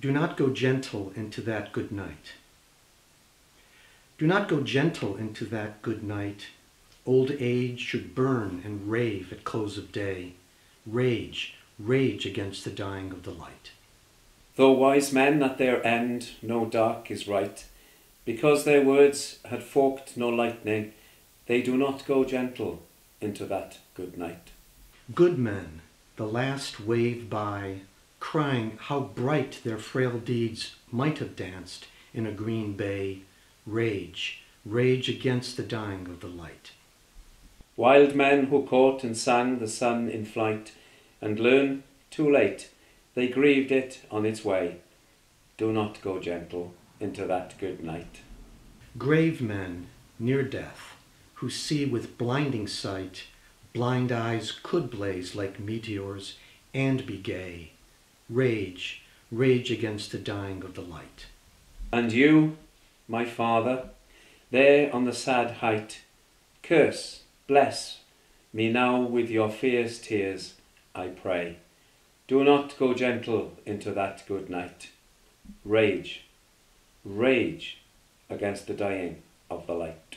Do not go gentle into that good night. Do not go gentle into that good night. Old age should burn and rave at close of day. Rage, rage against the dying of the light. Though wise men at their end, no dark is right. Because their words had forked no lightning, they do not go gentle into that good night. Good men, the last wave by, crying how bright their frail deeds might have danced in a green bay. Rage, rage against the dying of the light. Wild men who caught and sang the sun in flight, and learned too late they grieved it on its way. Do not go gentle into that good night. Grave men near death, who see with blinding sight, blind eyes could blaze like meteors and be gay. Rage, rage against the dying of the light. And you, my father, there on the sad height, curse, bless me now with your fierce tears, I pray. Do not go gentle into that good night. Rage, rage against the dying of the light.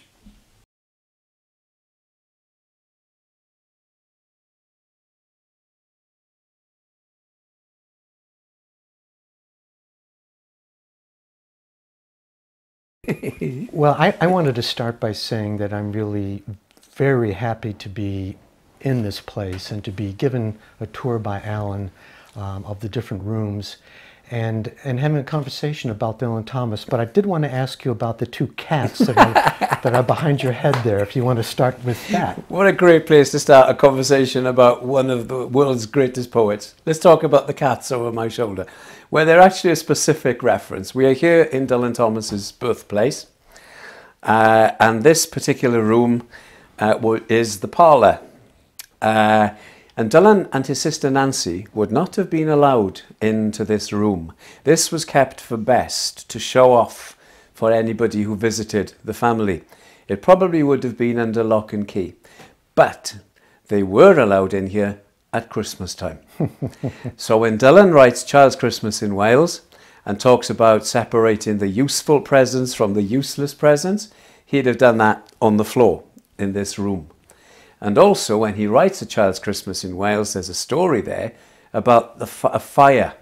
Well, I wanted to start by saying that I'm really very happy to be in this place and to be given a tour by Alun of the different rooms and having a conversation about Dylan Thomas. But I did want to ask you about the two cats that are behind your head there, if you want to start with that. What a great place to start a conversation about one of the world's greatest poets. Let's talk about the cats over my shoulder, where they're actually a specific reference. We are here in Dylan Thomas's birthplace, and this particular room is the parlour. And Dylan and his sister Nancy would not have been allowed into this room. This was kept for best to show off for anybody who visited the family. It probably would have been under lock and key, but they were allowed in here at Christmas time. So when Dylan writes A Child's Christmas in Wales and talks about separating the useful presents from the useless presents, he'd have done that on the floor in this room. And also, when he writes A Child's Christmas in Wales, there's a story there about a fire.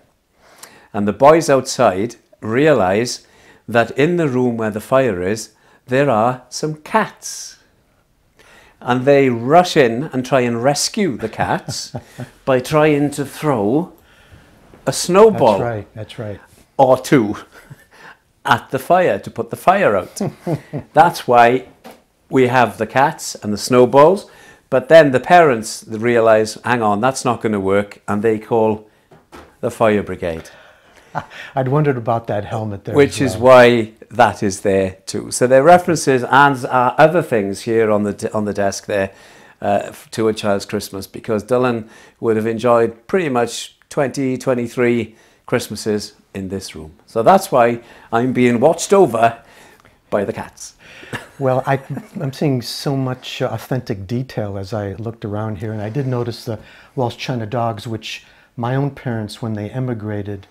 And the boys outside realise that in the room where the fire is, there are some cats. And they rush in and try and rescue the cats by trying to throw a snowball. That's right. Or two at the fire to put the fire out. That's why we have the cats and the snowballs. But then the parents realise, hang on, that's not going to work, and they call the fire brigade. I'd wondered about that helmet there. Which is why that is there too. So there are references and other things here on the desk there to A Child's Christmas, because Dylan would have enjoyed pretty much 20, 23 Christmases in this room. So that's why I'm being watched over by the cats. Well, I'm seeing so much authentic detail as I looked around here, and I did notice the Welsh China dogs, which my own parents, when they emigrated,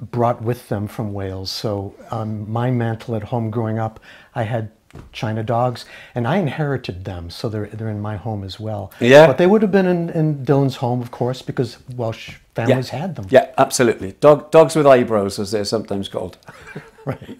brought with them from Wales. So on my mantle at home growing up, I had China dogs, and I inherited them, so they're in my home as well. Yeah. But they would have been in Dylan's home, of course, because Welsh families had them. Yeah, absolutely. Dogs with eyebrows, as they're sometimes called. Right.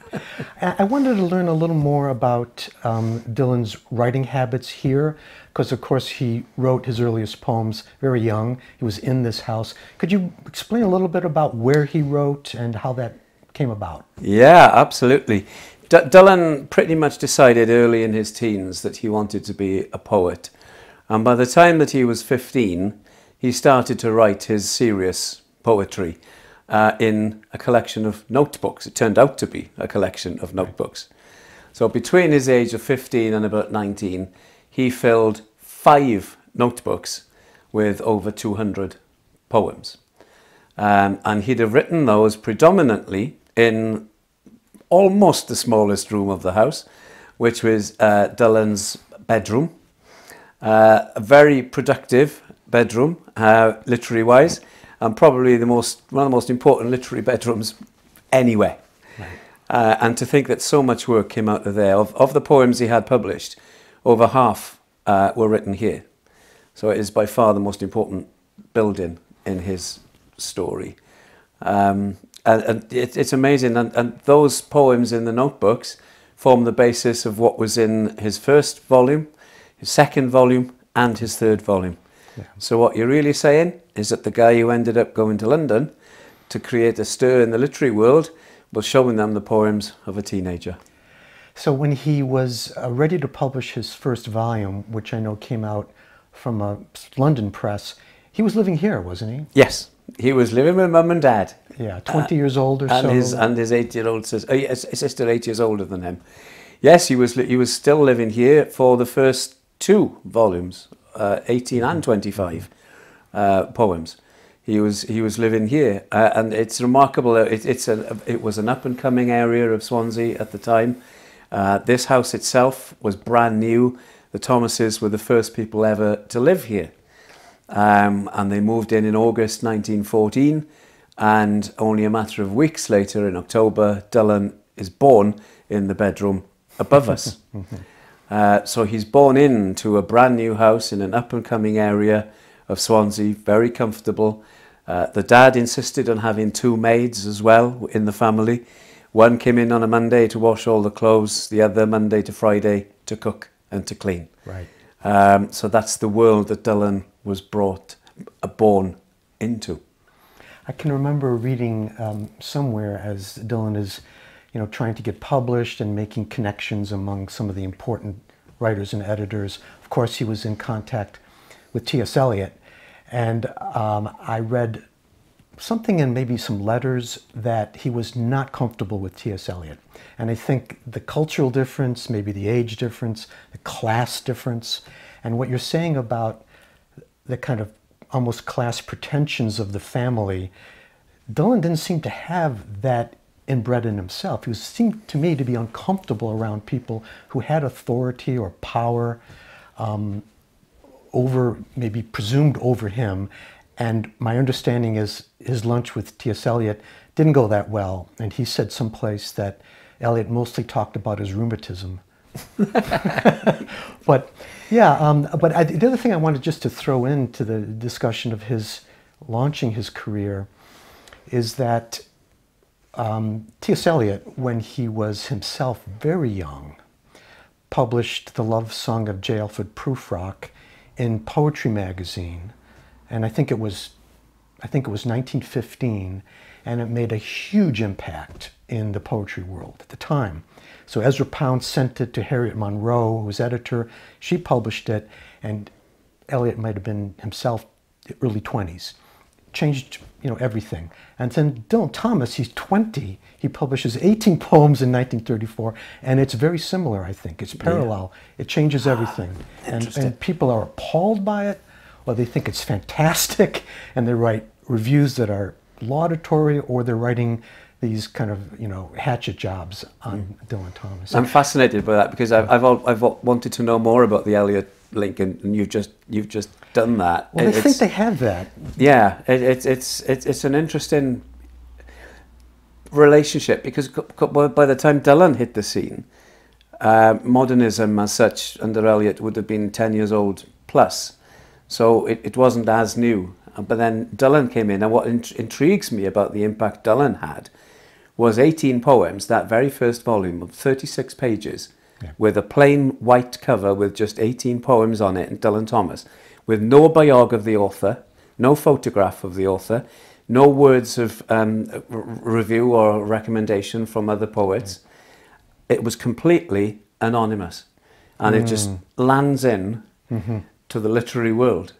I wanted to learn a little more about Dylan's writing habits here, because of course he wrote his earliest poems very young. He was in this house. Could you explain a little bit about where he wrote and how that came about? Yeah, absolutely. Dylan pretty much decided early in his teens that he wanted to be a poet. And by the time that he was 15, he started to write his serious poetry. In a collection of notebooks. It turned out to be a collection of notebooks. So between his age of 15 and about 19, he filled 5 notebooks with over 200 poems. And he'd have written those predominantly in almost the smallest room of the house, which was Dylan's bedroom. A very productive bedroom, literary-wise. and probably the one of the most important literary bedrooms anywhere. Right. And to think that so much work came out of there. Of the poems he had published, over half were written here. So it is by far the most important building in his story. And it's amazing. And those poems in the notebooks form the basis of what was in his first volume, his second volume, and his third volume. Yeah. So what you're really saying is that the guy who ended up going to London to create a stir in the literary world was showing them the poems of a teenager. So when he was ready to publish his first volume, which I know came out from a London press, he was living here, wasn't he? Yes, he was living with mum and dad. Yeah, 20 years old or so. And his 8-year-old sister, sister 8 years older than him. Yes, he was still living here for the first two volumes, 18 and 25 poems. He was living here, and it's remarkable. It was an up and coming area of Swansea at the time. This house itself was brand new. The Thomases were the first people ever to live here, and they moved in August 1914. And only a matter of weeks later, in October, Dylan is born in the bedroom above us. So he's born into a brand new house in an up and coming area of Swansea, very comfortable. The dad insisted on having two maids as well in the family. One came in on a Monday to wash all the clothes, the other Monday to Friday to cook and to clean. Right. So that's the world that Dylan was born into. I can remember reading somewhere as Dylan is, you know, trying to get published and making connections among some of the important writers and editors. Of course, he was in contact with T.S. Eliot, and I read something in maybe some letters that he was not comfortable with T.S. Eliot. And I think the cultural difference, maybe the age difference, the class difference, and what you're saying about the kind of almost class pretensions of the family, Dylan didn't seem to have that inbred in himself. He seemed to me to be uncomfortable around people who had authority or power over, maybe presumed over him. And my understanding is his lunch with T.S. Eliot didn't go that well. And he said someplace that Eliot mostly talked about his rheumatism. But yeah, the other thing I wanted just to throw into the discussion of his launching his career is that T.S. Eliot, when he was himself very young, published the love song of J. Alfred Prufrock in Poetry Magazine, and I think it was 1915, and it made a huge impact in the poetry world at the time. So Ezra Pound sent it to Harriet Monroe, who was editor. She published it, and Eliot might have been himself early 20s. Changed, you know, everything. And then Dylan Thomas, he's 20. He publishes 18 poems in 1934, and it's very similar, I think. It's parallel. Yeah. It changes everything. And people are appalled by it, or they think it's fantastic, and they write reviews that are laudatory, or they're writing these kind of, you know, hatchet jobs on Dylan Thomas. I'm fascinated by that because I've wanted to know more about the Eliot link, and you've just done that. Well, I think they have that. Yeah, it's an interesting relationship because by the time Dylan hit the scene, modernism as such under Eliot would have been 10 years old plus, so it wasn't as new. But then Dylan came in, and what intrigues me about the impact Dylan had was 18 poems, that very first volume of 36 pages, yeah, with a plain white cover with just 18 poems on it, and Dylan Thomas, with no biography of the author, no photograph of the author, no words of review or recommendation from other poets. Yeah. It was completely anonymous, and it just lands in to the literary world.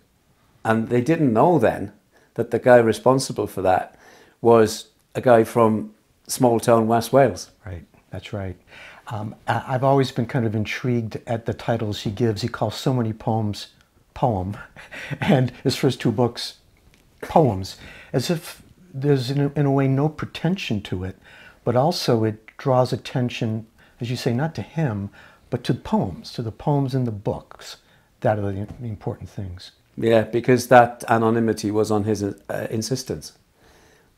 And they didn't know then that the guy responsible for that was a guy from small town West Wales. Right, that's right. I've always been kind of intrigued at the titles he gives. He calls so many poems poem, and his first two books poems, as if there's in a way no pretension to it, but also it draws attention, as you say, not to him, but to the poems in the books. That are the important things. Yeah, because that anonymity was on his insistence.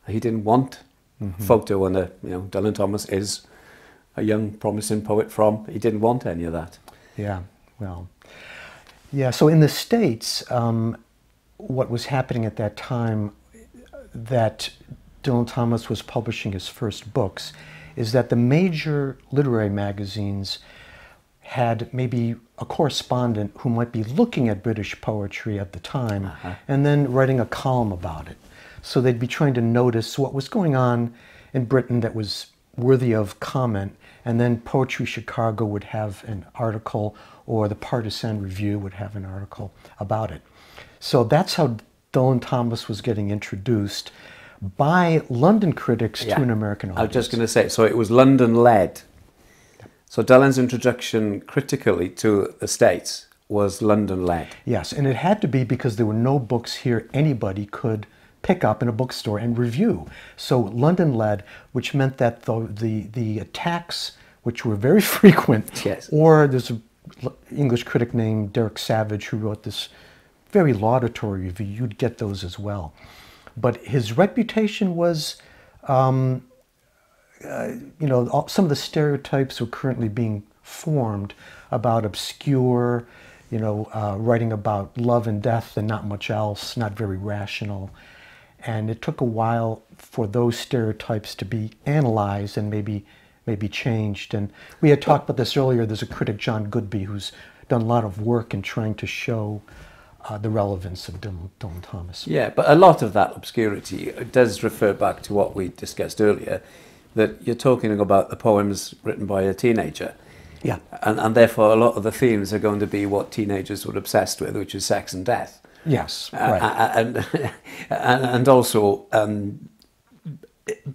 He didn't want folk to wonder, you know, Dylan Thomas is a young, promising poet from, he didn't want any of that. Yeah, well, yeah, so in the States, what was happening at that time that Dylan Thomas was publishing his first books is that the major literary magazines had maybe a correspondent who might be looking at British poetry at the time and then writing a column about it. So they'd be trying to notice what was going on in Britain that was worthy of comment, and then Poetry Chicago would have an article, or the Partisan Review would have an article about it. So that's how Dylan Thomas was getting introduced by London critics to an American audience. I was just going to say, so it was London-led. So Dylan's introduction critically to the States was London-led. Yes, and it had to be because there were no books here anybody could pick up in a bookstore and review. So London-led, which meant that the attacks, which were very frequent, or there's an English critic named Derek Savage who wrote this very laudatory review, you'd get those as well. But his reputation was, you know, some of the stereotypes were currently being formed about obscure, you know, writing about love and death and not much else, not very rational. And it took a while for those stereotypes to be analyzed and maybe changed. And we had talked about this earlier. There's a critic, John Goodby, who's done a lot of work in trying to show the relevance of Dylan Thomas. Yeah, but a lot of that obscurity does refer back to what we discussed earlier, that you're talking about the poems written by a teenager. Yeah. And therefore a lot of the themes are going to be what teenagers were obsessed with, which is sex and death. Yes, right. And also,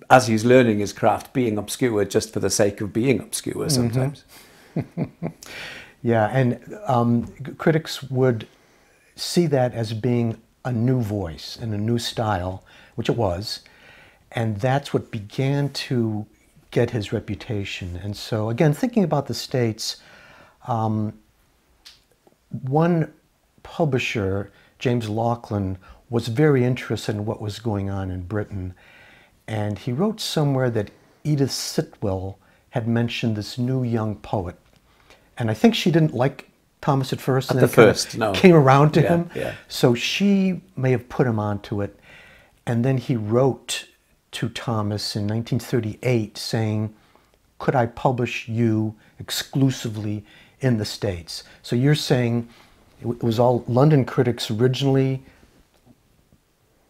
as he's learning his craft, being obscure just for the sake of being obscure sometimes. Yeah, and critics would see that as being a new voice and a new style, which it was, and that's what began to get his reputation. And so, again, thinking about the States, one publisher, James Laughlin, was very interested in what was going on in Britain, and he wrote somewhere that Edith Sitwell had mentioned this new young poet, and I think she didn't like Thomas at first, and came around to him, so she may have put him onto it. And then he wrote to Thomas in 1938 saying, could I publish you exclusively in the States? So you're saying it was all London critics originally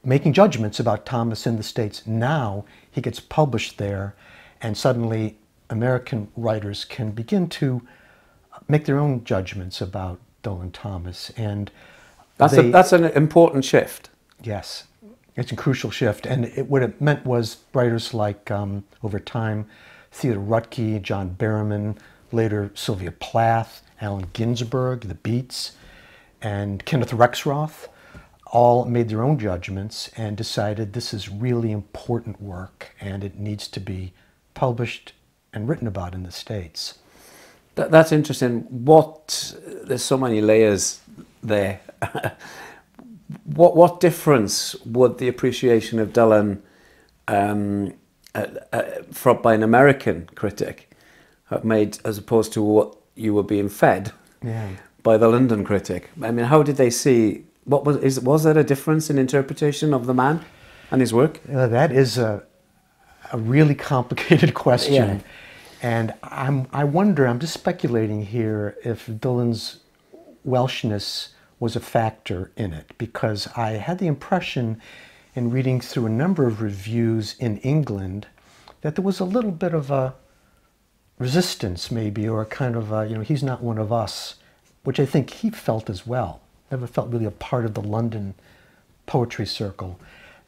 making judgments about Thomas in the States. Now he gets published there, and suddenly American writers can begin to make their own judgments about Dylan Thomas. And that's an important shift. Yes, it's a crucial shift. And what it meant was writers like, over time, Theodore Rutke, John Berriman, later Sylvia Plath, Allen Ginsberg, the Beats, and Kenneth Rexroth all made their own judgments and decided this is really important work and it needs to be published and written about in the States. That's interesting. There's so many layers there. What difference would the appreciation of Dylan by an American critic have made as opposed to what you were being fed? Yeah. By the London critic? I mean, how did they see, was there a difference in interpretation of the man and his work? That is a really complicated question. Yeah. And I wonder, I'm just speculating here, if Dylan's Welshness was a factor in it, because I had the impression in reading through a number of reviews in England that there was a little bit of a resistance maybe, or a kind of a, you know, he's not one of us, which I think he felt as well, never felt really a part of the London poetry circle,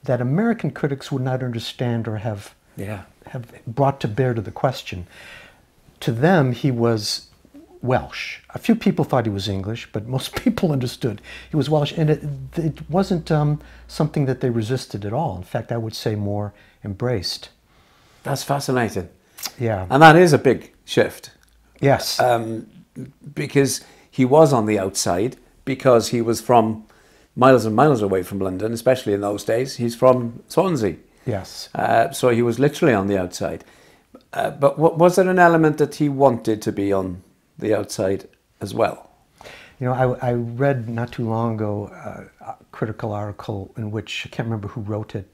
that American critics would not understand or have brought to bear to the question. To them, he was Welsh. A few people thought he was English, but most people understood he was Welsh, and it wasn't something that they resisted at all. In fact, I would say more embraced. That's fascinating. Yeah. And that is a big shift. Yes. Because he was on the outside because he was from miles and miles away from London, especially in those days. He's from Swansea. Yes. So he was literally on the outside. But was there an element that he wanted to be on the outside as well? You know, I read not too long ago a critical article in which, I can't remember who wrote it,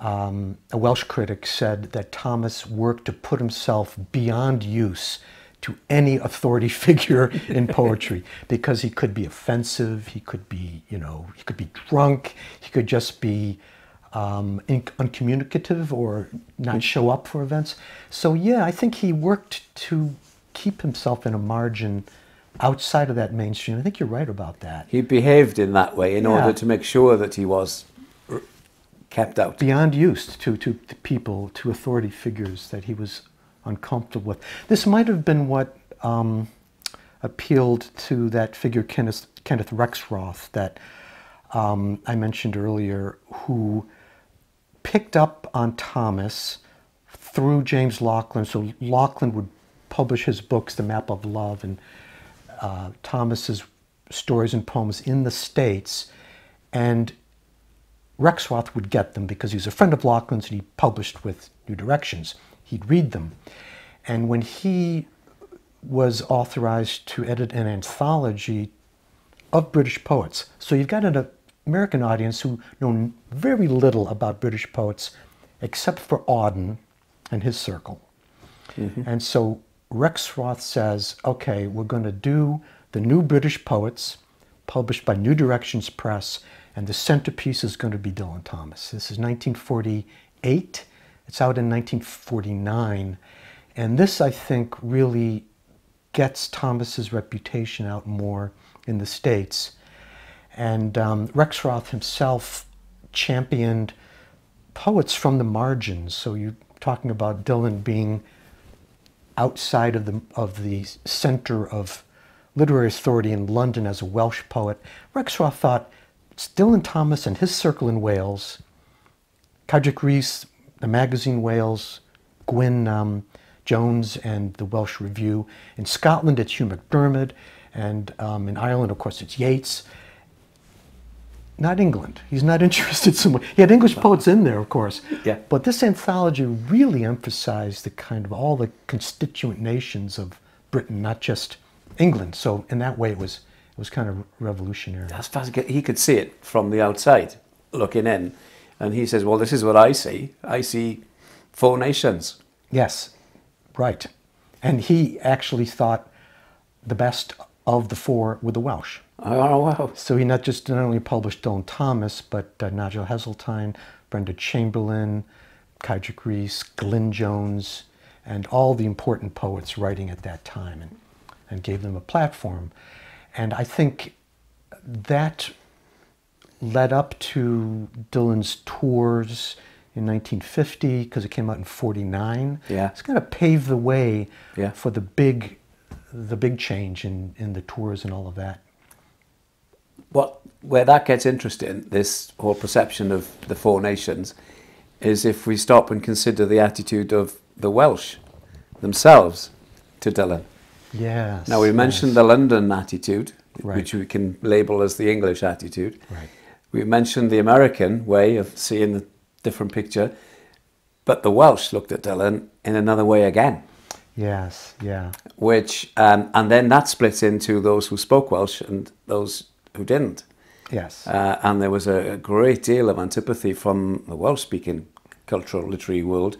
a Welsh critic said that Thomas worked to put himself beyond use to any authority figure in poetry, because he could be offensive, he could be, you know, he could be drunk, he could just be uncommunicative or not show up for events. So yeah, I think he worked to keep himself in a margin outside of that mainstream. I think you're right about that. He behaved in that way in order to make sure that he was kept out. Beyond used to people, to authority figures that he was uncomfortable with. This might have been what appealed to that figure, Kenneth Rexroth, that I mentioned earlier, who picked up on Thomas through James Laughlin. So Laughlin would publish his books, The Map of Love, and Thomas's stories and poems in the States, and Rexroth would get them because he was a friend of Laughlin's and he published with New Directions. He'd read them. And when he was authorized to edit an anthology of British poets, so you've got an American audience who know very little about British poets except for Auden and his circle. Mm-hmm. And so Rexroth says, okay, we're going to do the new British poets published by New Directions Press, and the centerpiece is going to be Dylan Thomas. This is 1948. It's out in 1949. And this, I think, really gets Thomas's reputation out more in the States. And Rexroth himself championed poets from the margins. So you're talking about Dylan being outside of the center of literary authority in London as a Welsh poet. Rexroth thought, it's Dylan Thomas and his circle in Wales, Keidrych Rhys, the magazine Wales, Gwyn Jones and the Welsh Review. In Scotland, it's Hugh McDermid, and in Ireland, of course, it's Yeats. Not England. He's not interested so much. He had English poets in there, of course. Yeah. But this anthology really emphasized the kind of all the constituent nations of Britain, not just England. So in that way, it was kind of revolutionary. That's fascinating. He could see it from the outside, looking in, and he says, well, this is what I see. I see four nations. Yes, right. And he actually thought the best of the four were the Welsh. Oh, wow. So he not only published Dylan Thomas, but Nigel Heseltine, Brenda Chamberlain, Keidrych Rhys, Glyn Jones, and all the important poets writing at that time, and gave them a platform. And I think that led up to Dylan's tours in 1950, because it came out in 49. Yeah. It's kind of paved the way for the big change in the tours and all of that. Where that gets interesting, this whole perception of the four nations, is if we stop and consider the attitude of the Welsh themselves to Dylan. Yes. Now, we mentioned the London attitude, right, which we can label as the English attitude. Right. We mentioned the American way of seeing the different picture, but the Welsh looked at Dylan in another way again. Yes, yeah. Which, and then that split into those who spoke Welsh and those who didn't. Yes. And there was a great deal of antipathy from the Welsh-speaking cultural literary world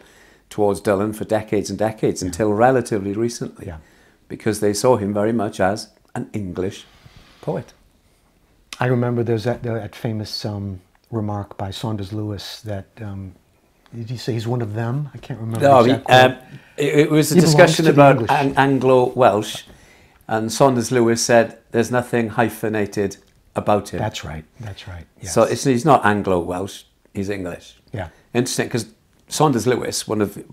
towards Dylan for decades and decades, until relatively recently. Yeah. Because they saw him very much as an English poet. I remember there's that famous remark by Saunders Lewis that, did he say he's one of them? I can't remember exactly. It was a discussion about Anglo-Welsh, and Saunders Lewis said, there's nothing hyphenated about him. That's right, that's right. Yes. So he's not Anglo-Welsh, he's English. Yeah. Interesting, because Saunders Lewis, one of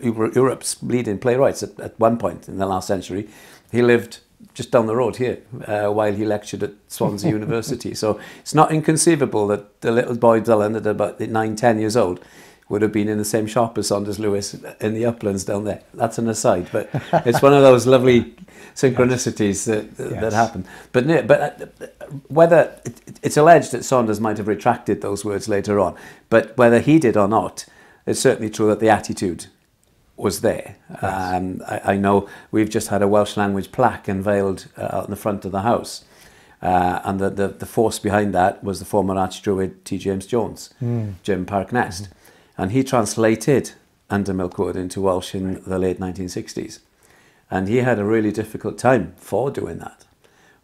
Europe's leading playwrights at one point in the last century, he lived just down the road here while he lectured at Swansea University. So it's not inconceivable that the little boy Dylan, at about 9, 10 years old, would have been in the same shop as Saunders Lewis in the Uplands down there. That's an aside, but it's one of those lovely synchronicities that happen. But whether it's alleged that Saunders might have retracted those words later on, but whether he did or not, it's certainly true that the attitude was there. Yes. I know we've just had a Welsh language plaque unveiled out in the front of the house. And the force behind that was the former Archdruid T. James Jones, Jim Parknest. And he translated Under Milk Wood into Welsh in the late 1960s. And he had a really difficult time for doing that,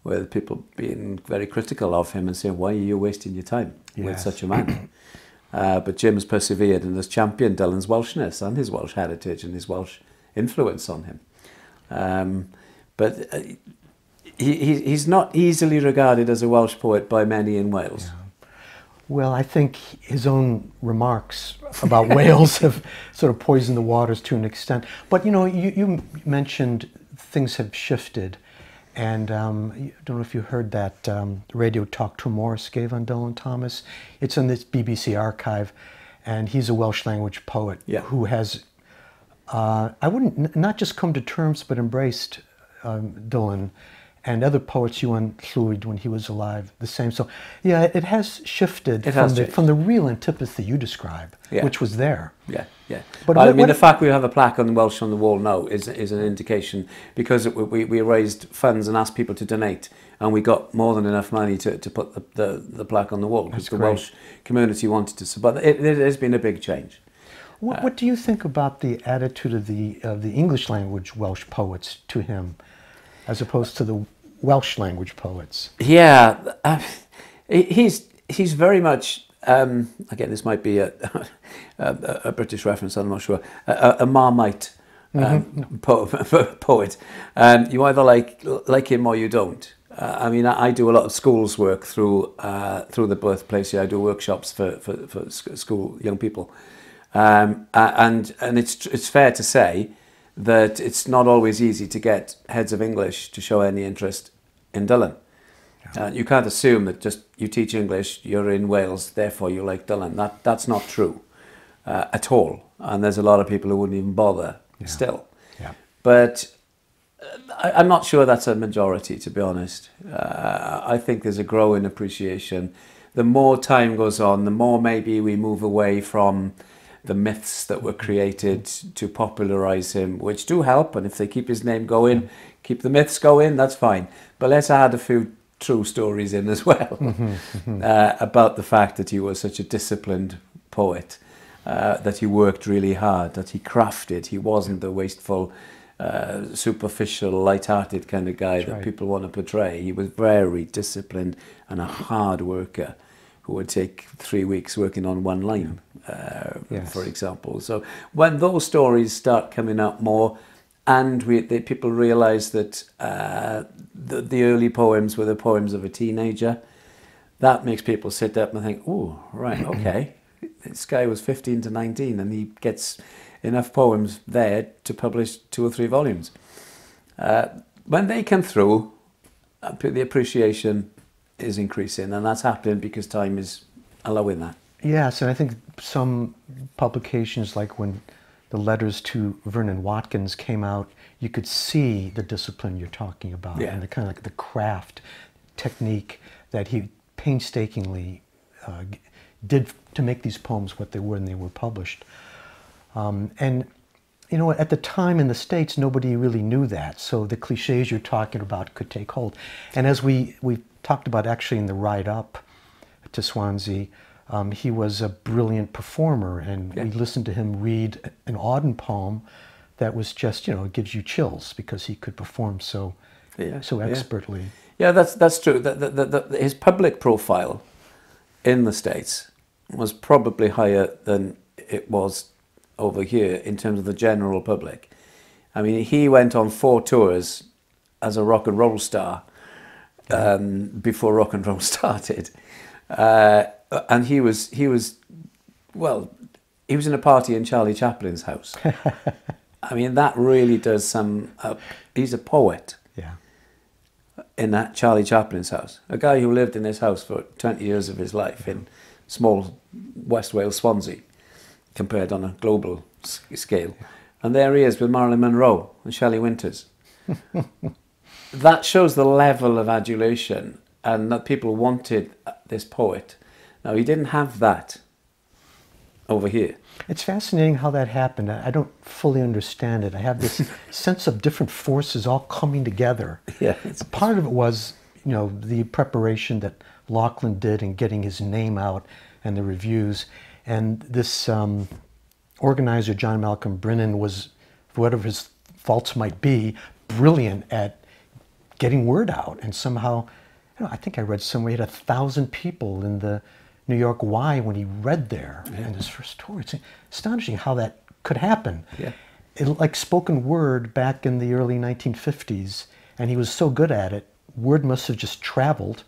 with people being very critical of him and saying, why are you wasting your time with such a man? But Jim has persevered and has championed Dylan's Welshness and his Welsh heritage and his Welsh influence on him. He's not easily regarded as a Welsh poet by many in Wales. Yeah. Well, I think his own remarks about Wales have sort of poisoned the waters to an extent. But, you know, you mentioned things have shifted. And I don't know if you heard that radio talk Tremoris gave on Dylan Thomas. It's on this BBC archive. And he's a Welsh language poet who has, not just come to terms, but embraced Dylan and other poets, Iwan Llwyd, when he was alive, the same. So, yeah, it has shifted from the real antipathy you describe, which was there. Yeah, yeah. But I mean, the fact we have a plaque on Welsh on the Wall now is an indication, because we raised funds and asked people to donate, and we got more than enough money to put the plaque on the wall, because the Welsh community wanted to support it. It has been a big change. What do you think about the attitude of the English language Welsh poets to him, as opposed to the Welsh language poets? Yeah, he's very much, again, this might be a British reference, I'm not sure, a Marmite poet. You either like him or you don't. I mean, I do a lot of schools work through the birthplace here. I do workshops for school young people, and it's fair to say that it's not always easy to get heads of English to show any interest in Dylan. Yeah. You can't assume that just you teach English, you're in Wales, therefore you like Dylan. That's not true at all. And there's a lot of people who wouldn't even bother still. Yeah. But I'm not sure that's a majority, to be honest. I think there's a growing appreciation. The more time goes on, the more maybe we move away from the myths that were created to popularize him, which do help, and if they keep his name going, keep the myths going, that's fine. But let's add a few true stories in as well about the fact that he was such a disciplined poet, that he worked really hard, that he crafted. He wasn't the wasteful, superficial, light-hearted kind of guy that people want to portray. He was very disciplined and a hard worker, who would take 3 weeks working on one line, for example. So when those stories start coming out more, and people realise that the early poems were the poems of a teenager, that makes people sit up and think, oh, right, okay, this guy was 15 to 19 and he gets enough poems there to publish 2 or 3 volumes. When they come through, the appreciation is increasing, and that's happening because time is allowing that. Yes, and I think some publications, like when the letters to Vernon Watkins came out, you could see the discipline you're talking about, and the kind of like the craft technique that he painstakingly did to make these poems what they were, and they were published. And you know, at the time in the States, nobody really knew that, so the cliches you're talking about could take hold. And as we talked about actually in the ride up to Swansea, he was a brilliant performer, and we listened to him read an Auden poem that was just, you know, it gives you chills because he could perform so expertly. Yeah, that's true. His public profile in the States was probably higher than it was over here in terms of the general public. I mean, he went on 4 tours as a rock and roll star before rock and roll started, and he was in a party in Charlie Chaplin's house. I mean, that really does some he's a poet in that Charlie Chaplin's house, a guy who lived in this house for 20 years of his life in small West Wales, Swansea, compared on a global scale. And there he is with Marilyn Monroe and Shelley Winters. That shows the level of adulation and that people wanted this poet. Now, he didn't have that over here. It's fascinating how that happened. I don't fully understand it. I have this sense of different forces all coming together. Yeah, part of it was, you know, the preparation that Laughlin did in getting his name out and the reviews. And this organizer, John Malcolm Brinnan, was, whatever his faults might be, brilliant at getting word out. And somehow, you know, I think I read somewhere he had 1,000 people in the New York Y when he read there in his first tour. It's astonishing how that could happen. Yeah. It, like spoken word back in the early 1950s, and he was so good at it, word must have just traveled.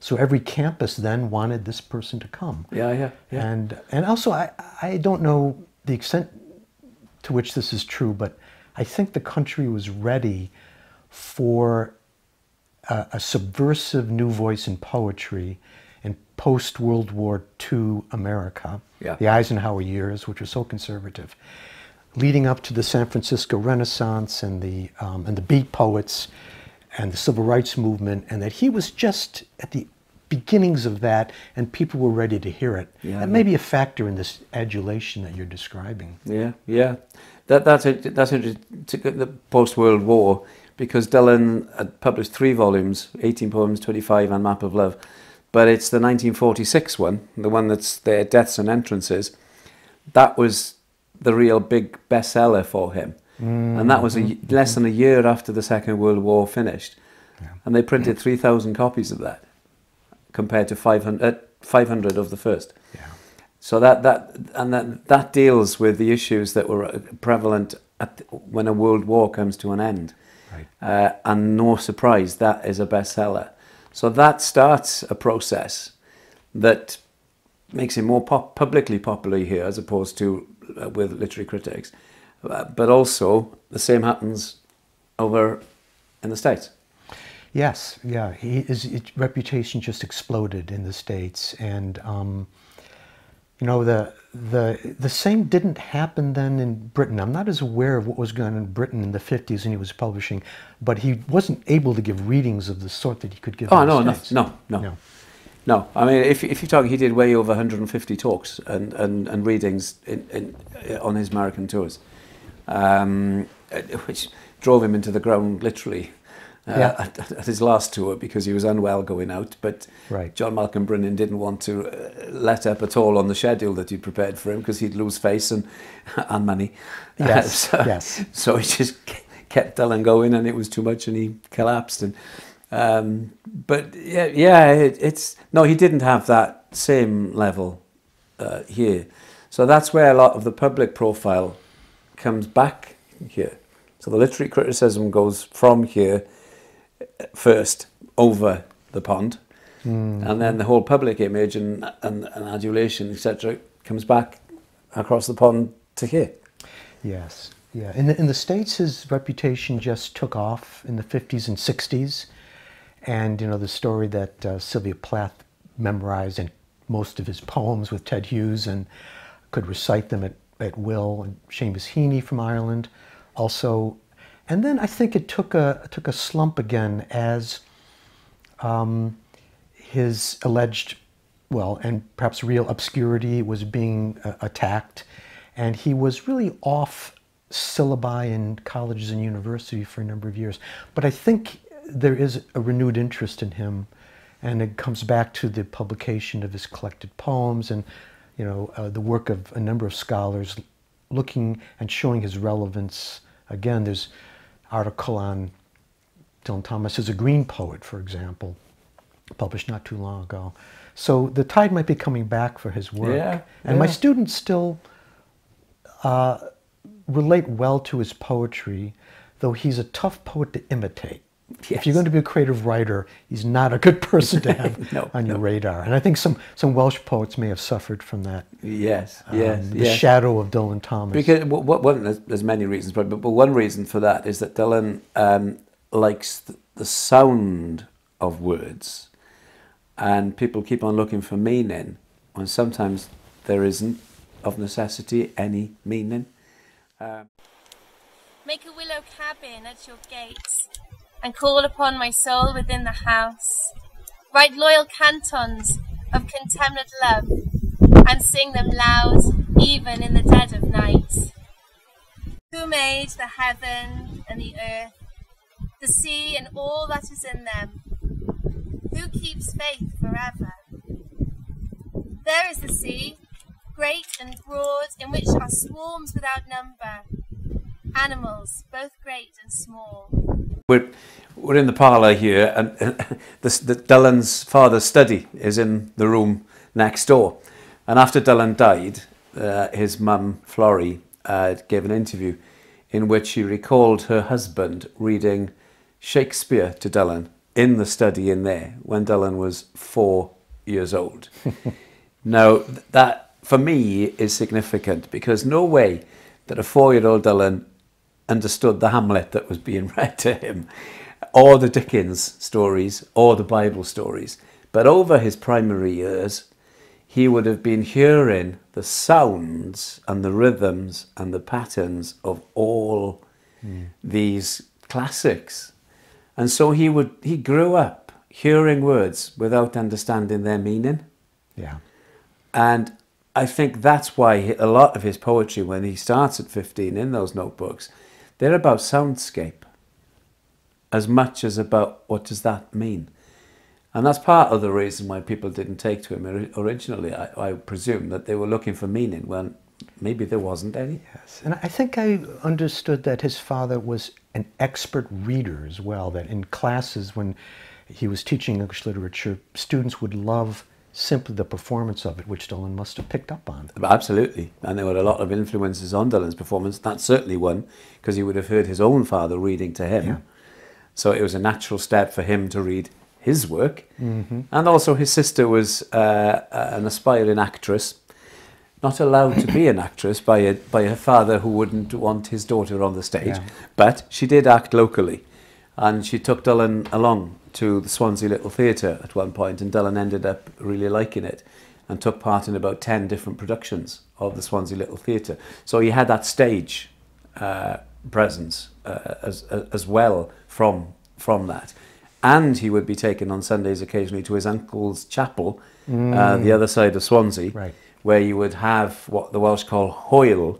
So every campus then wanted this person to come. Yeah. And also, I don't know the extent to which this is true, but I think the country was ready for a subversive new voice in poetry in post-World War II America, the Eisenhower years, which were so conservative, leading up to the San Francisco Renaissance and the beat poets and the Civil Rights Movement, and that he was just at the beginnings of that, and people were ready to hear it. That may be a factor in this adulation that you're describing. Yeah. That's interesting, the post-World War, because Dylan had published 3 volumes, 18 poems, 25, and Map of Love. But it's the 1946 one, the one that's their Deaths and Entrances. That was the real big bestseller for him. And that was less than a year after the Second World War finished. And they printed 3,000 copies of that, compared to 500 of the first. So that deals with the issues that were prevalent at when a world war comes to an end. And no surprise, that is a bestseller. So that starts a process that makes him more publicly popular here, as opposed to with literary critics. But also, the same happens over in the States. Yes, yeah. His reputation just exploded in the States. And, you know, the same didn't happen then in Britain. I'm not as aware of what was going on in Britain in the 50s when he was publishing, but he wasn't able to give readings of the sort that he could give in the States. No. I mean, if you talk, he did way over 150 talks and readings on his American tours, which drove him into the ground literally at his last tour, because he was unwell going out. But John Malcolm Brinnan didn't want to let up at all on the schedule that he prepared for him, because he'd lose face and money. So he just kept Dylan going, and it was too much, and he collapsed. And but no, he didn't have that same level here. So that's where a lot of the public profile comes back here. So the literary criticism goes from here first over the pond, and then the whole public image and adulation, etc., comes back across the pond to here. Yes, yeah. In the States, his reputation just took off in the 50s and 60s. And, you know, the story that Sylvia Plath memorized in most of his poems with Ted Hughes and could recite them at will, and Seamus Heaney from Ireland also. And then I think it took a slump again as his alleged, well, and perhaps real obscurity was being attacked. And he was really off syllabi in colleges and university for a number of years. But I think there is a renewed interest in him, and it comes back to the publication of his collected poems and, you know, the work of a number of scholars looking and showing his relevance. Again, there's an article on Dylan Thomas as a green poet, for example, published not too long ago. So the tide might be coming back for his work. And my students still relate well to his poetry, though he's a tough poet to imitate. If you're going to be a creative writer, he's not a good person to have on your radar. And I think some Welsh poets may have suffered from that. The shadow of Dylan Thomas. Because there's many reasons, but one reason for that is that Dylan likes the sound of words, and people keep on looking for meaning, and sometimes there isn't of necessity any meaning. Make a willow cabin at your gates, and call upon my soul within the house. Write loyal cantons of contemned love, and sing them loud, even in the dead of night. Who made the heaven and the earth, the sea and all that is in them? Who keeps faith forever? There is the sea, great and broad, in which are swarms without number, animals, both great and small. We're in the parlour here, and Dylan's father's study is in the room next door. And after Dylan died, his mum, Flory, gave an interview in which she recalled her husband reading Shakespeare to Dylan in the study in there when Dylan was 4 years old. Now, that, for me, is significant because no way that a four-year-old Dylan understood the Hamlet that was being read to him, or the Dickens stories, or the Bible stories. But over his primary years, he would have been hearing the sounds and the rhythms and the patterns of all these classics. And so he grew up hearing words without understanding their meaning. Yeah. And I think that's why a lot of his poetry, when he starts at 15 in those notebooks, they're about soundscape as much as about what does that mean. And that's part of the reason why people didn't take to him originally. I presume that they were looking for meaning when maybe there wasn't any. Yes, and I think I understood that his father was an expert reader as well, that in classes when he was teaching English literature, students would love simply the performance of it, which Dylan must have picked up on. Absolutely, and there were a lot of influences on Dylan's performance. That's certainly one, because he would have heard his own father reading to him. Yeah. So it was a natural step for him to read his work. Mm-hmm. And also his sister was an aspiring actress, not allowed to be an actress by her father, who wouldn't want his daughter on the stage. Yeah. But she did act locally, and she took Dylan along to the Swansea Little Theatre at one point, and Dylan ended up really liking it and took part in about 10 different productions of the Swansea Little Theatre. So he had that stage presence as well from that. And he would be taken on Sundays occasionally to his uncle's chapel, the other side of Swansea, right, where you would have what the Welsh call hoil,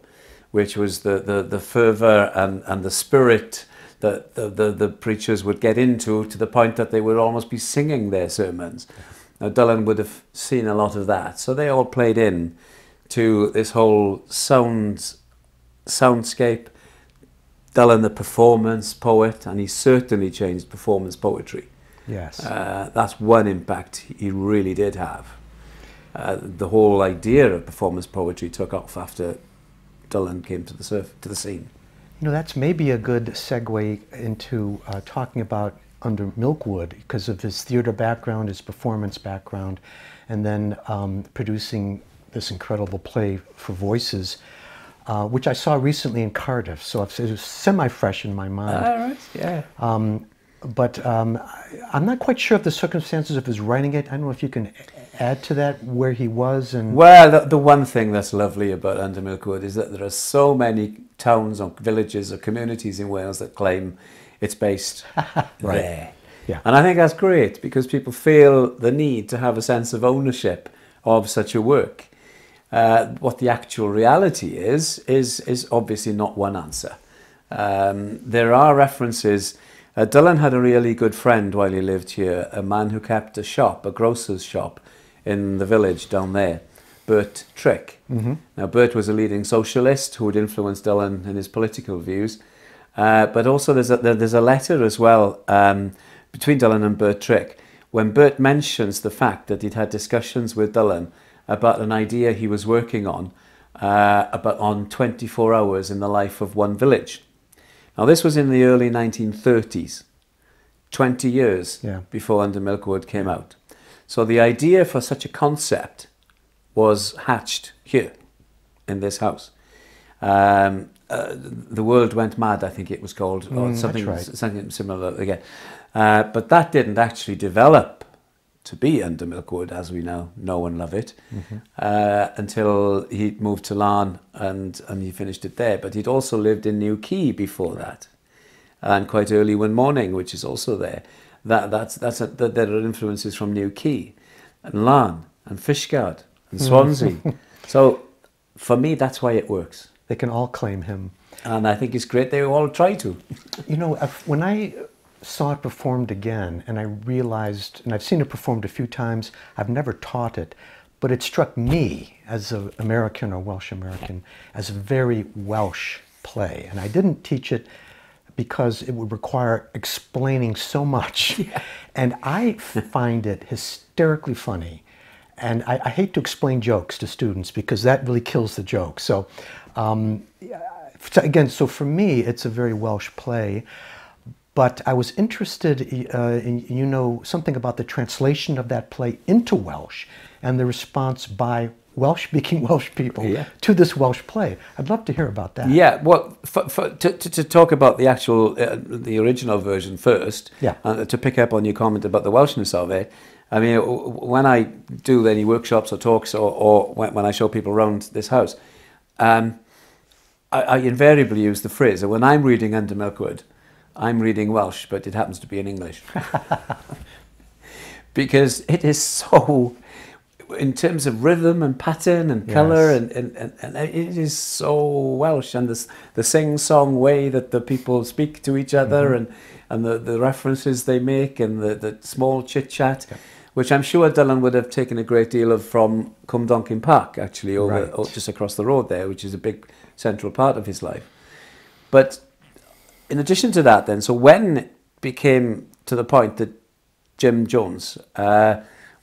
which was the fervour and the spirit that the preachers would get into, to the point that they would almost be singing their sermons. Now, Dylan would have seen a lot of that. So they all played in to this whole soundscape. Dylan, the performance poet, and he certainly changed performance poetry. Yes. That's one impact he really did have. The whole idea of performance poetry took off after Dylan came to the scene. You know, that's maybe a good segue into talking about Under Milk Wood, because of his theater background, his performance background, and then producing this incredible play for voices, which I saw recently in Cardiff, so it was semi-fresh in my mind. All right, yeah. I'm not quite sure of the circumstances of his writing it. I don't know if you can add to that, where he was and... Well, the one thing that's lovely about Under Milk Wood is that there are so many towns or villages or communities in Wales that claim it's based there. Yeah. And I think that's great, because people feel the need to have a sense of ownership of such a work. What the actual reality is obviously not one answer. There are references. Dylan had a really good friend while he lived here, a man who kept a shop, a grocer's shop, in the village down there, Bert Trick. Mm-hmm. Now, Bert was a leading socialist who would influence Dylan in his political views. But also there's a letter as well between Dylan and Bert Trick, when Bert mentions the fact that he'd had discussions with Dylan about an idea he was working on, about on 24 hours in the life of one village. Now, this was in the early 1930s, 20 years before Under Milk Wood came out. So the idea for such a concept was hatched here in this house. The World Went Mad, I think it was called, or something, right, something similar again. But that didn't actually develop to be Under Milk Wood, as we now know and love it, until he moved to Laugharne and he finished it there. But he'd also lived in New Quay before that, and quite early one morning, which is also there. There are influences from New Quay and Laugharne and Fishguard and Swansea. So for me, that's why it works. They can all claim him. And I think it's great they all try to. You know, when I saw it performed again, and I realized, and I've seen it performed a few times, I've never taught it, but it struck me as an American or Welsh American as a very Welsh play. And I didn't teach it because it would require explaining so much. Yeah. And I find it hysterically funny. And I hate to explain jokes to students because that really kills the joke. So again, so for me, it's a very Welsh play. But I was interested in, you know, something about the translation of that play into Welsh and the response by Welsh-speaking Welsh people to this Welsh play. I'd love to hear about that. Yeah, well, to talk about the actual, the original version first, to pick up on your comment about the Welshness of it, I mean, when I do any workshops or talks or when I show people around this house, I invariably use the phrase that when I'm reading Under Milk Wood, I'm reading Welsh, but it happens to be in English. Because it is so, in terms of rhythm and pattern and colour, and it is so Welsh. And the sing-song way that the people speak to each other and the references they make and the small chit-chat, which I'm sure Dylan would have taken a great deal of from Cwmdoncyn Park, actually, or just across the road there, which is a big central part of his life. But in addition to that then, so when it became to the point that Jim Jones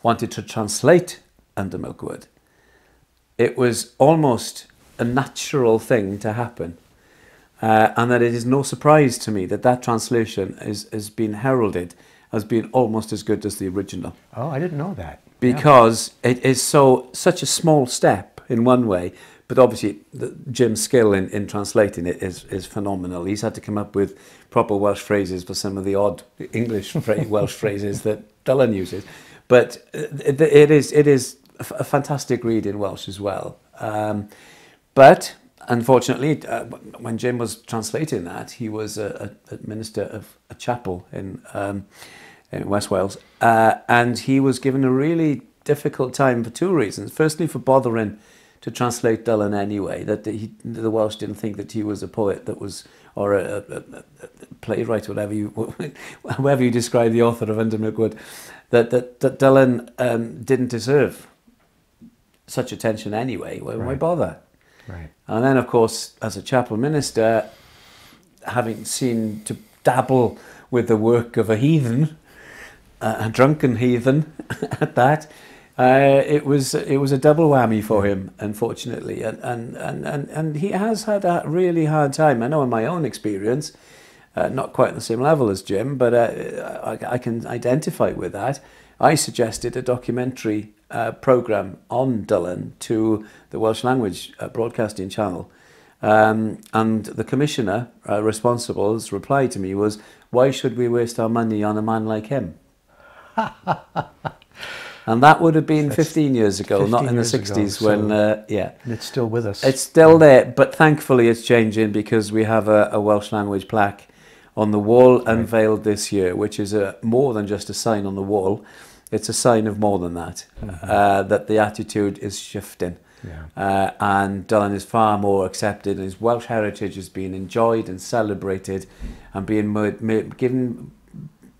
wanted to translate Under Milk Wood, it was almost a natural thing to happen. And that it is no surprise to me that that translation has been heralded as being almost as good as the original. Oh, I didn't know that. Because it is such a small step in one way. But obviously, Jim's skill in translating it is phenomenal. He's had to come up with proper Welsh phrases for some of the odd English Welsh phrases that Dylan uses. But it is a fantastic read in Welsh as well. But unfortunately, when Jim was translating that, he was a minister of a chapel in West Wales, and he was given a really difficult time for two reasons. Firstly, for bothering to translate Dylan anyway, that the Welsh didn't think that he was a poet that was, or a playwright, whatever you, however you describe the author of Under Milk Wood, that Dylan didn't deserve such attention anyway. Why bother? Right. And then, of course, as a chapel minister, having seen to dabble with the work of a heathen, a drunken heathen, at that. It was a double whammy for him, unfortunately, and he has had a really hard time. I know in my own experience, not quite at the same level as Jim, but I can identify with that. I suggested a documentary program on Dylan to the Welsh Language Broadcasting Channel, and the commissioner responsible's reply to me was, "Why should we waste our money on a man like him?" And that would have been 15 years ago, not in the 60s when, And it's still with us. It's still there, but thankfully it's changing because we have a Welsh language plaque on the wall unveiled this year, which is more than just a sign on the wall. It's a sign of more than that, that the attitude is shifting. Yeah. And Dylan is far more accepted, and his Welsh heritage is being enjoyed and celebrated and being given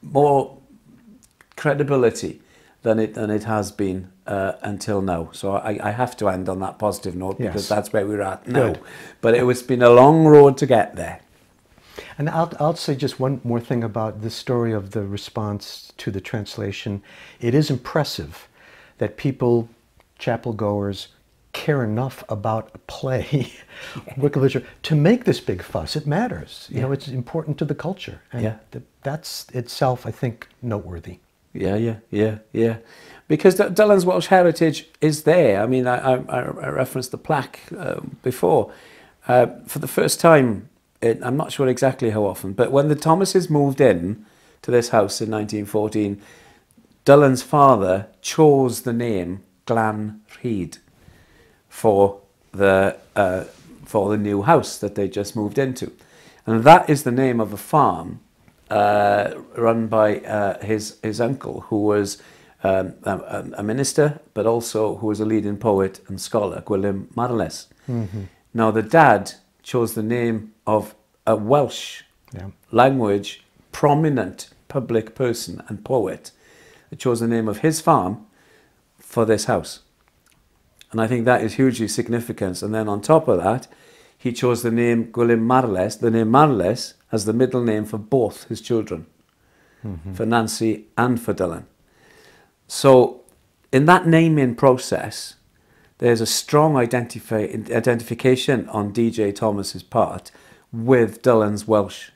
more credibility than it has been until now. So I have to end on that positive note because that's where we're at now. Good. But it's been a long road to get there. And I'll say just one more thing about the story of the response to the translation. It is impressive that people, chapel goers, care enough about a play, work of literature, to make this big fuss. It matters. You know, it's important to the culture. And that's itself, I think, noteworthy. Yeah. Because Dylan's Welsh heritage is there. I mean, I referenced the plaque before. For the first time, I'm not sure exactly how often, but when the Thomases moved in to this house in 1914, Dylan's father chose the name Glan Rhyd for the new house that they just moved into. And that is the name of a farm run by his uncle, who was a minister, but also who was a leading poet and scholar, Gwilym Marles. Mm-hmm. Now, the dad chose the name of a Welsh language prominent public person and poet. He chose the name of his farm for this house. And I think that is hugely significant. And then on top of that, he chose the name Gwilym Marles, the name Marles, as the middle name for both his children, mm-hmm. for Nancy and for Dylan. So in that naming process, there's a strong identification on DJ Thomas's part with Dylan's Welsh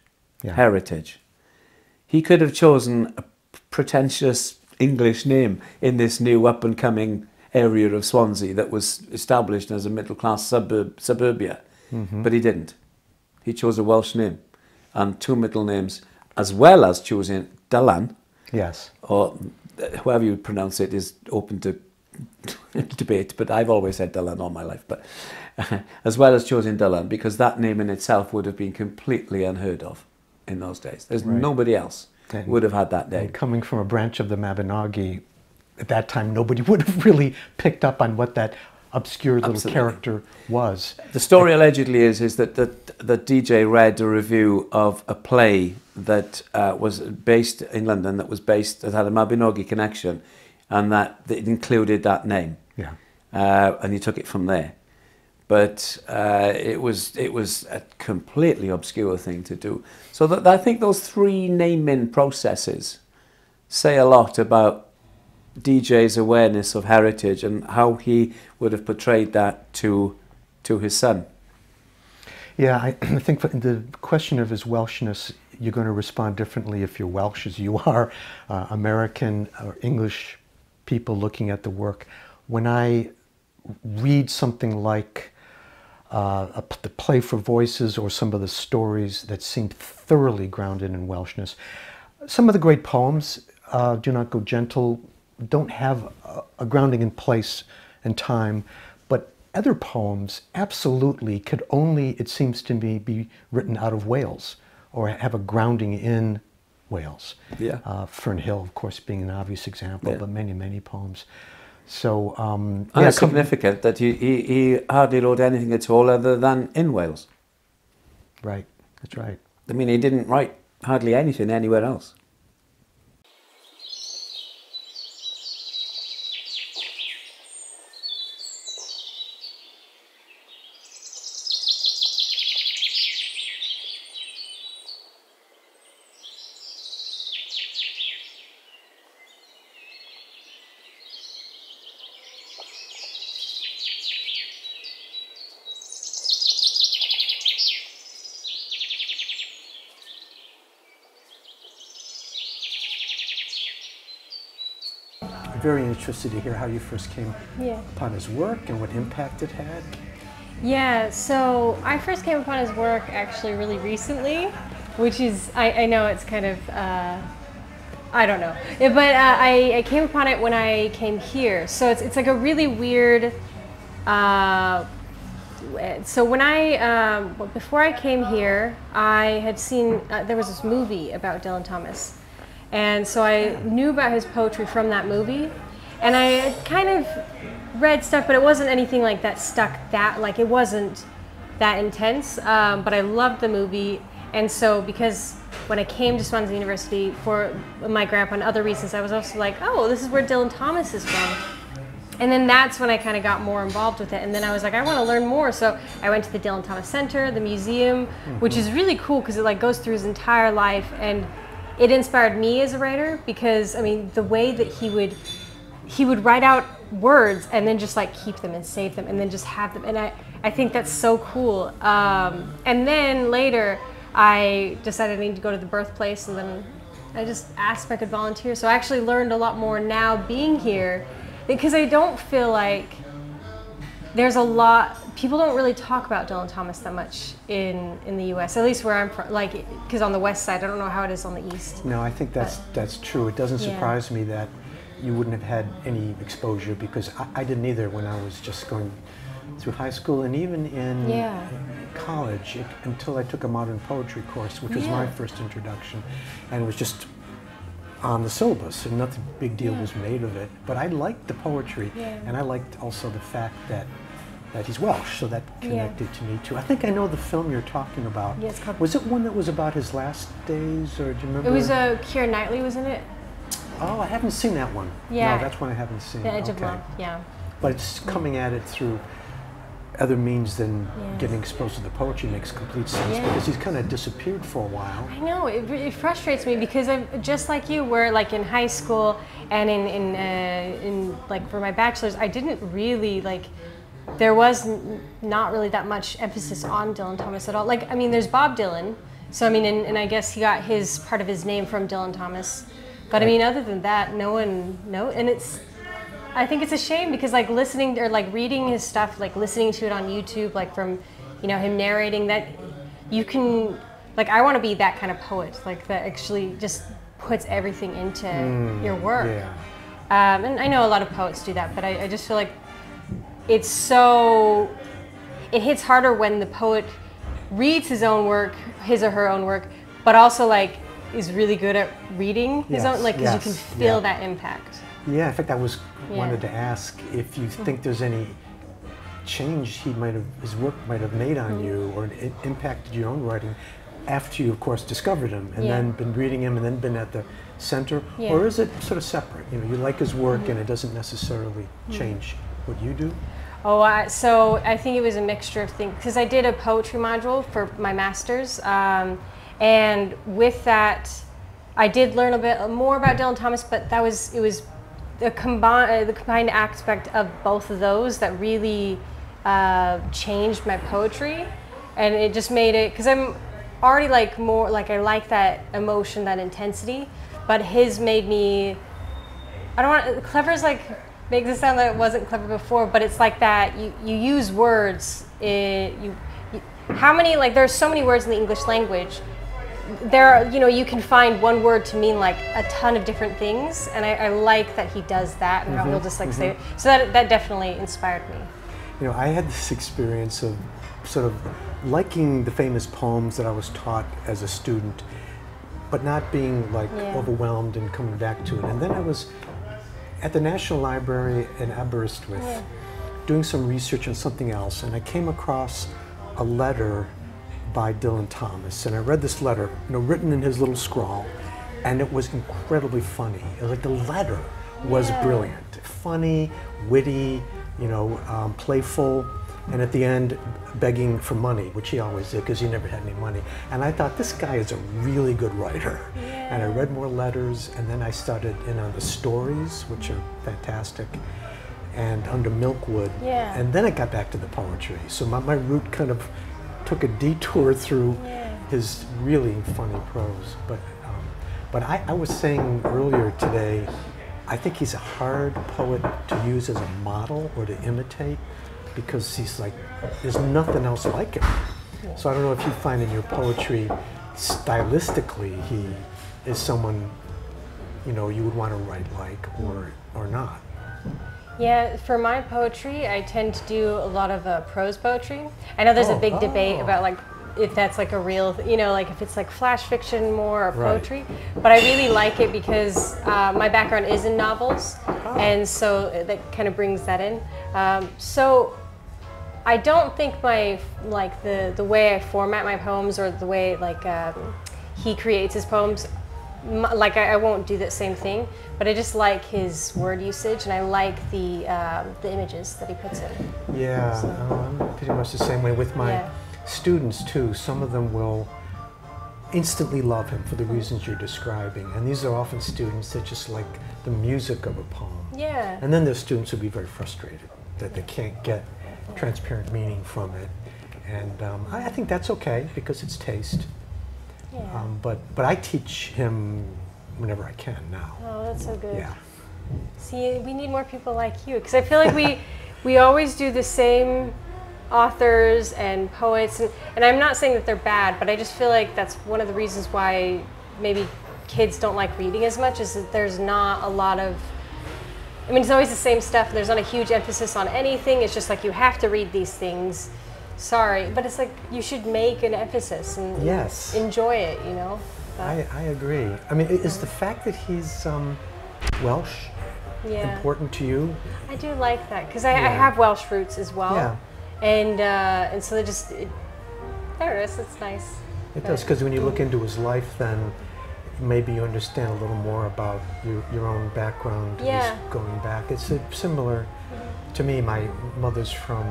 heritage. He could have chosen a pretentious English name in this new up-and-coming area of Swansea that was established as a middle-class suburbia, mm-hmm. but he didn't. He chose a Welsh name and two middle names, as well as choosing Dylan, or whoever you pronounce it is open to debate, but I've always said Dylan all my life, but as well as choosing Dylan, because that name in itself would have been completely unheard of in those days. There's nobody else would have had that name. And coming from a branch of the Mabinogi, at that time, nobody would have really picked up on what that obscure little character was. The story allegedly is that DJ read a review of a play that was based in London, that had a Mabinogi connection, and that it included that name. Yeah. And he took it from there. But it was a completely obscure thing to do. So I think those three naming processes say a lot about DJ's awareness of heritage and how he would have portrayed that to his son. Yeah, I think the question of his Welshness, you're going to respond differently if you're Welsh as you are American or English people looking at the work. When I read something like the play for voices or some of the stories that seem thoroughly grounded in Welshness, some of the great poems, Do Not Go Gentle, don't have a grounding in place and time, but other poems absolutely could only, it seems to me, be written out of Wales or have a grounding in Wales. Yeah. Fern Hill, of course, being an obvious example, but many, many poems. So, and it's significant that he hardly wrote anything at all other than in Wales. Right, that's right. I mean, he didn't write hardly anything anywhere else. Very interested to hear how you first came upon his work and what impact it had. Yeah, so I first came upon his work actually really recently, which is, I know it's kind of, I don't know, but I came upon it when I came here. So it's like a really weird, so when before I came here, I had seen, there was this movie about Dylan Thomas. And so I knew about his poetry from that movie, and I kind of read stuff, but it wasn't anything like that stuck that, like it wasn't that intense, but I loved the movie. And so because when I came to Swansea University for my grandpa and other reasons, I was also like, oh, this is where Dylan Thomas is from. And then that's when I kind of got more involved with it. And then I was like, I want to learn more. So I went to the Dylan Thomas Center, the museum, which is really cool because it like goes through his entire life. And it inspired me as a writer because, I mean, the way that he would write out words and then just like keep them and save them and then just have them. And I think that's so cool. And then later I decided I needed to go to the birthplace, and then I just asked if I could volunteer. So I actually learned a lot more now being here, because I don't feel like there's a lot, people don't really talk about Dylan Thomas that much in the U.S., at least where I'm from, like, because on the west side, I don't know how it is on the east. No, I think that's true. It doesn't surprise me that you wouldn't have had any exposure, because I didn't either when I was just going through high school and even in college, until I took a modern poetry course, which was my first introduction, and it was just on the syllabus, and not a big deal was made of it. But I liked the poetry, and I liked also the fact that he's Welsh, so that connected to me too. I think I know the film you're talking about. Yes, yeah, was it one that was about his last days, or do you remember? It was Keira Knightley was in it. Oh, I haven't seen that one. Yeah, no, that's one I haven't seen. The Edge of Love. Yeah, but it's coming at it through other means than getting exposed to the poetry. Makes complete sense because he's kind of disappeared for a while. I know, it frustrates me because I'm just like you, where like in high school and in like for my bachelor's, I didn't really like, there was not really that much emphasis on Dylan Thomas at all. Like, I mean, there's Bob Dylan, so I mean, and I guess he got his part of his name from Dylan Thomas, but I mean, other than that, no one knows, and it's, I think it's a shame because like listening or like reading his stuff, like listening to it on YouTube, like from, you know, him narrating that, you can, like I want to be that kind of poet, like that actually just puts everything into your work. Yeah. And I know a lot of poets do that, but I just feel like it's so, it hits harder when the poet reads his own work, his or her own work, but also like is really good at reading his own, like because you can feel that impact. Yeah, in fact, I was wanted to ask if you think there's any change he might have, his work might have made on you, or it impacted your own writing after you, of course, discovered him and then been reading him and then been at the center, or is it sort of separate? You know, you like his work and it doesn't necessarily change what you do. Oh, so I think it was a mixture of things because I did a poetry module for my master's, and with that, I did learn a bit more about Dylan Thomas, but that was the combined aspect of both of those that really changed my poetry, and it just made it, because I'm already like more like I like that emotion, that intensity, but his made me, I don't want, clever is like, makes it sound like it wasn't clever before, but it's like that you use words, how many, like there's so many words in the English language. There are, you know, you can find one word to mean like a ton of different things, and I like that he does that, and how he'll just like say, so that definitely inspired me. You know, I had this experience of sort of liking the famous poems that I was taught as a student, but not being like overwhelmed and coming back to it. And then I was at the National Library in Aberystwyth doing some research on something else, and I came across a letter by Dylan Thomas, and I read this letter, you know, written in his little scrawl, and it was incredibly funny. It was like the letter was brilliant, funny, witty, you know, playful, and at the end, begging for money, which he always did because he never had any money. And I thought, this guy is a really good writer. Yeah. And I read more letters, and then I started in on the stories, which are fantastic, and Under Milk Wood, and then I got back to the poetry. So my route kind of took a detour through his really funny prose. But I was saying earlier today, I think he's a hard poet to use as a model or to imitate, because he's like, there's nothing else like him. So I don't know if you find in your poetry, stylistically, he is someone, you know, you would want to write like, or not. Yeah, for my poetry, I tend to do a lot of prose poetry. I know there's a big debate about like if that's like a real, you know, like if it's like flash fiction more or poetry. Right. But I really like it because my background is in novels, and so that kind of brings that in. So I don't think my like the way I format my poems or the way like he creates his poems, like I won't do that same thing, but I just like his word usage, and I like the images that he puts in. Yeah, so. I'm pretty much the same way with my students too. Some of them will instantly love him for the reasons you're describing, and these are often students that just like the music of a poem. Yeah. And then there's students who'll be very frustrated that they can't get transparent meaning from it, and I think that's okay because it's taste. Yeah. But I teach him whenever I can now. Oh, that's so good. Yeah. See, we need more people like you, because I feel like we always do the same authors and poets, and I'm not saying that they're bad, but I just feel like that's one of the reasons why maybe kids don't like reading as much, is that there's not a lot of I mean, it's always the same stuff. There's not a huge emphasis on anything. It's just like, you have to read these things. Sorry. But it's like, you should make an emphasis and yes. enjoy it, you know? I agree. I mean, is the fact that he's Welsh important to you? I do like that, because I have Welsh roots as well. Yeah. And so they just, there it is, it's nice. It does, because when you look into his life then, maybe you understand a little more about your own background. Yeah. Going back. It's similar to me. My mother's from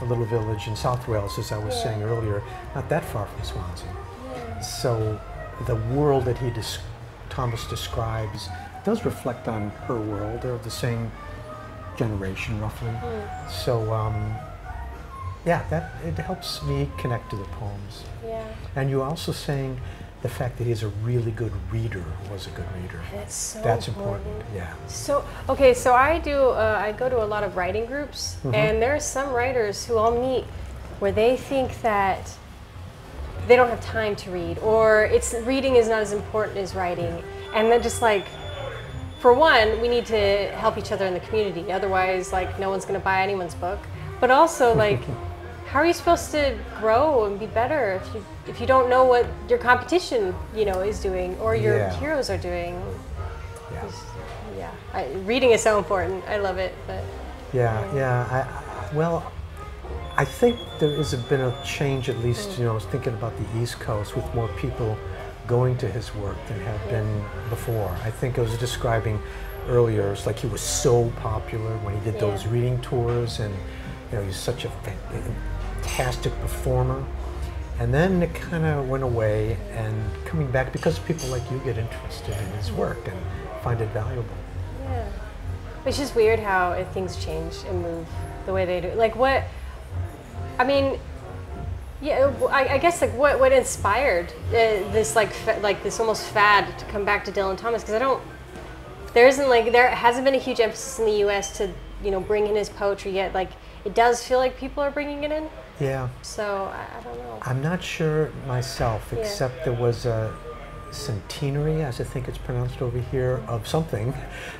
a little village in South Wales, as I was saying earlier, not that far from Swansea. Yeah. So the world that Thomas describes does reflect on her world. They're of the same generation, roughly. Mm. So, it helps me connect to the poems. Yeah. And you also saying the fact that he's a really good reader, was a good reader. That's so important. Yeah. So, okay, so I go to a lot of writing groups, and there are some writers who I'll meet where they think that they don't have time to read, or reading is not as important as writing. And they're just like, for one, we need to help each other in the community. Otherwise, like, no one's gonna buy anyone's book. But also, like, how are you supposed to grow and be better if you don't know what your competition, you know, is doing, or your heroes are doing? Yeah. Reading is so important. I love it. But I think there has been a change, at least, you know, I was thinking about the East Coast with more people going to his work than have been before. I think I was describing earlier, it's like he was so popular when he did those reading tours, and, you know, he's such a fantastic performer. And then it kind of went away, and coming back because people like you get interested in his work and find it valuable. Yeah. It's just weird how things change and move the way they do. Like, what, I mean, yeah, I guess, like, what inspired this this almost fad to come back to Dylan Thomas? Because there hasn't been a huge emphasis in the U.S. to, you know, bring in his poetry yet. Like, it does feel like people are bringing it in. Yeah. So I don't know. I'm not sure myself, except there was a centenary, as I think it's pronounced over here, of something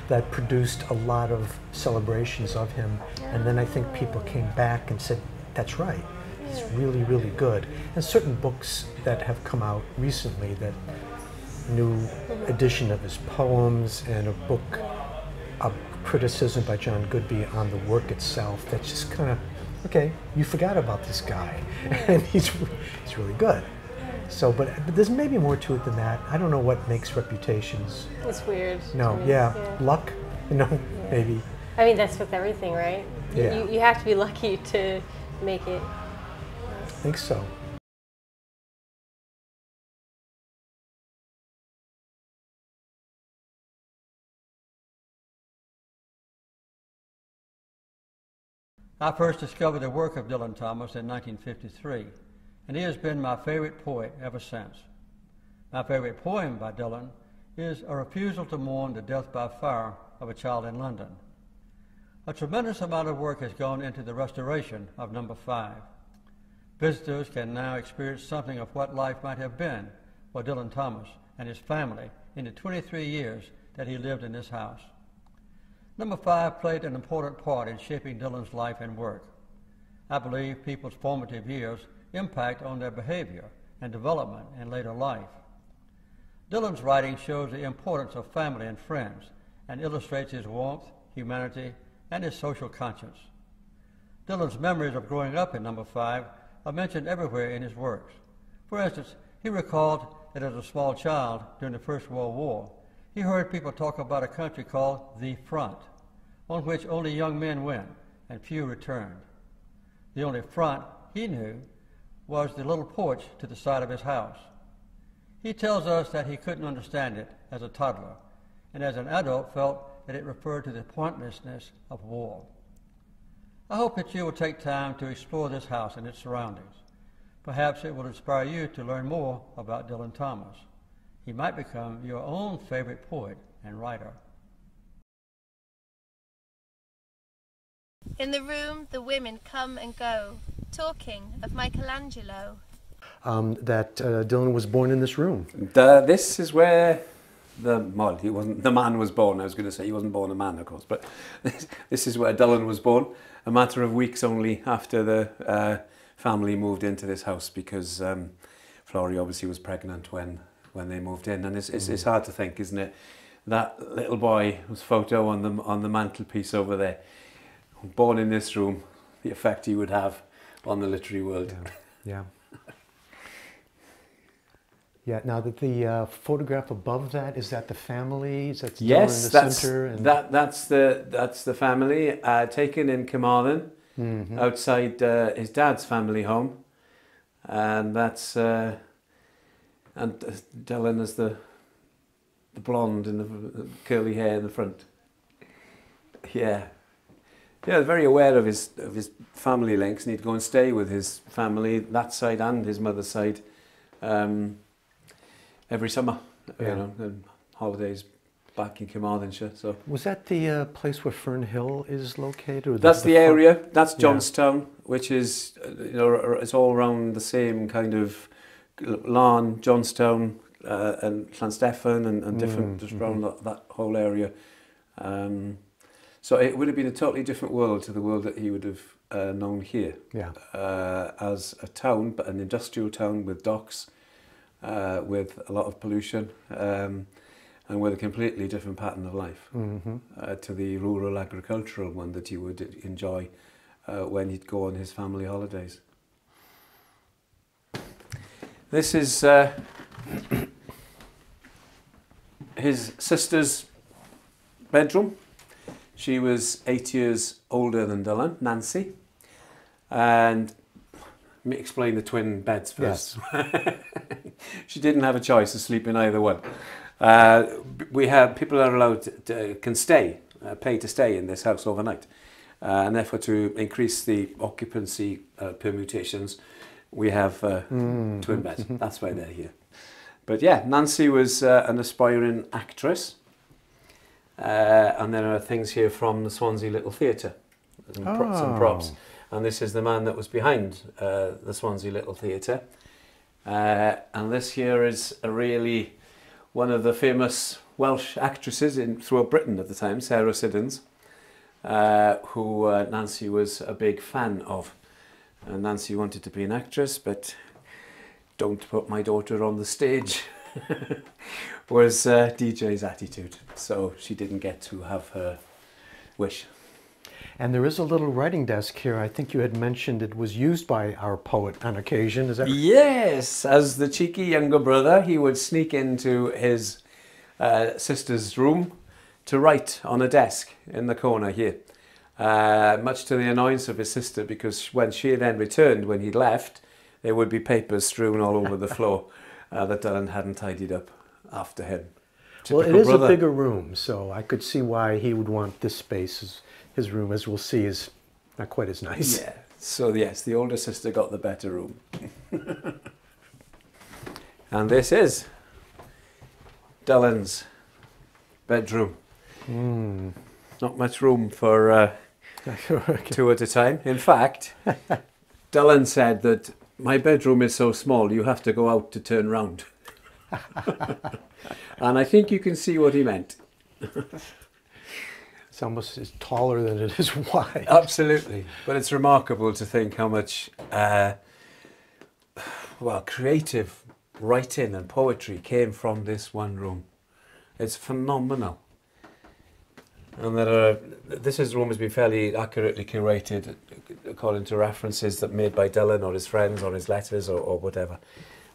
that produced a lot of celebrations of him, and then I think people came back and said, "That's right. It's really, really good." And certain books that have come out recently, that new edition of his poems, and a book of criticism by John Goodby on the work itself, that's just kind of, okay, you forgot about this guy, and he's really good. So, but there's maybe more to it than that. I don't know what makes reputations. It's weird. No, luck, you know, maybe. I mean, that's with everything, right? Yeah. You have to be lucky to make it. I think so. I first discovered the work of Dylan Thomas in 1953, and he has been my favorite poet ever since. My favorite poem by Dylan is A Refusal to Mourn the Death by Fire of a Child in London. A tremendous amount of work has gone into the restoration of number 5. Visitors can now experience something of what life might have been for Dylan Thomas and his family in the 23 years that he lived in this house. Number 5 played an important part in shaping Dylan's life and work. I believe people's formative years impact on their behavior and development in later life. Dylan's writing shows the importance of family and friends, and illustrates his warmth, humanity, and his social conscience. Dylan's memories of growing up in number 5 are mentioned everywhere in his works. For instance, he recalled that as a small child during the First World War, he heard people talk about a country called the Front, on which only young men went and few returned. The only front he knew was the little porch to the side of his house. He tells us that he couldn't understand it as a toddler, and as an adult felt that it referred to the pointlessness of war. I hope that you will take time to explore this house and its surroundings. Perhaps it will inspire you to learn more about Dylan Thomas. He might become your own favorite poet and writer. In the room, the women come and go, talking of Michelangelo. That Dylan was born in this room. This is where well, he wasn't, the man was born, I was going to say. He wasn't born a man, of course, but this is where Dylan was born, a matter of weeks only after the family moved into this house, because Flory obviously was pregnant when they moved in. And it's hard to think, isn't it? That little boy, whose photo on the mantelpiece over there, born in this room, the effect he would have on the literary world. Yeah. Yeah, now that the photograph above that, is that the family? Is that yes, in the center? Yes, that's the family, taken in Carmarthen, outside his dad's family home. And that's, and Dylan is the blonde and the curly hair in the front. Yeah. Yeah, very aware of his family links, and he'd go and stay with his family, that side and his mother's side. Every summer, you know, and holidays back in Carmarthenshire. So was that the place where Fern Hill is located? Or that's the area. That's Johnstown, which is you know, it's all around the same kind of Laugharne, Johnstown, and Llansteffan, and different just around that whole area. So it would have been a totally different world to the world that he would have known here. Yeah, as a town, but an industrial town with docks. With a lot of pollution, and with a completely different pattern of life to the rural agricultural one that he would enjoy when he'd go on his family holidays. This is his sister's bedroom. She was 8 years older than Dylan, Nancy, and let me explain the twin beds first. Yes. She didn't have a choice of sleeping either one. We have people are allowed can stay, pay to stay in this house overnight, and therefore to increase the occupancy permutations, we have twin beds. That's why they're here. But yeah, Nancy was an aspiring actress, and there are things here from the Swansea Little Theatre, and props and props. And this is the man that was behind the Swansea Little Theatre. And this here is a really one of the famous Welsh actresses throughout Britain at the time, Sarah Siddons, who Nancy was a big fan of. And Nancy wanted to be an actress, but don't put my daughter on the stage was DJ's attitude. So she didn't get to have her wish. And there is a little writing desk here. I think you had mentioned it was used by our poet on occasion. Is that right? Yes, as the cheeky younger brother, he would sneak into his sister's room to write on a desk in the corner here, much to the annoyance of his sister, because when she then returned, when he left, there would be papers strewn all over the floor that Dylan hadn't tidied up after him. Typical well, it is brother. A bigger room, so I could see why he would want this space. His room, as we'll see, is not quite as nice. Yeah. So yes, the older sister got the better room. And this is Dylan's bedroom. Not much room for two at a time. In fact, Dylan said that my bedroom is so small, you have to go out to turn round. And I think you can see what he meant. It's almost it's taller than it is wide. Absolutely. But it's remarkable to think how much, well, creative writing and poetry came from this one room. It's phenomenal. And there are, this room has been fairly accurately curated according to references that made by Dylan or his friends or his letters or whatever,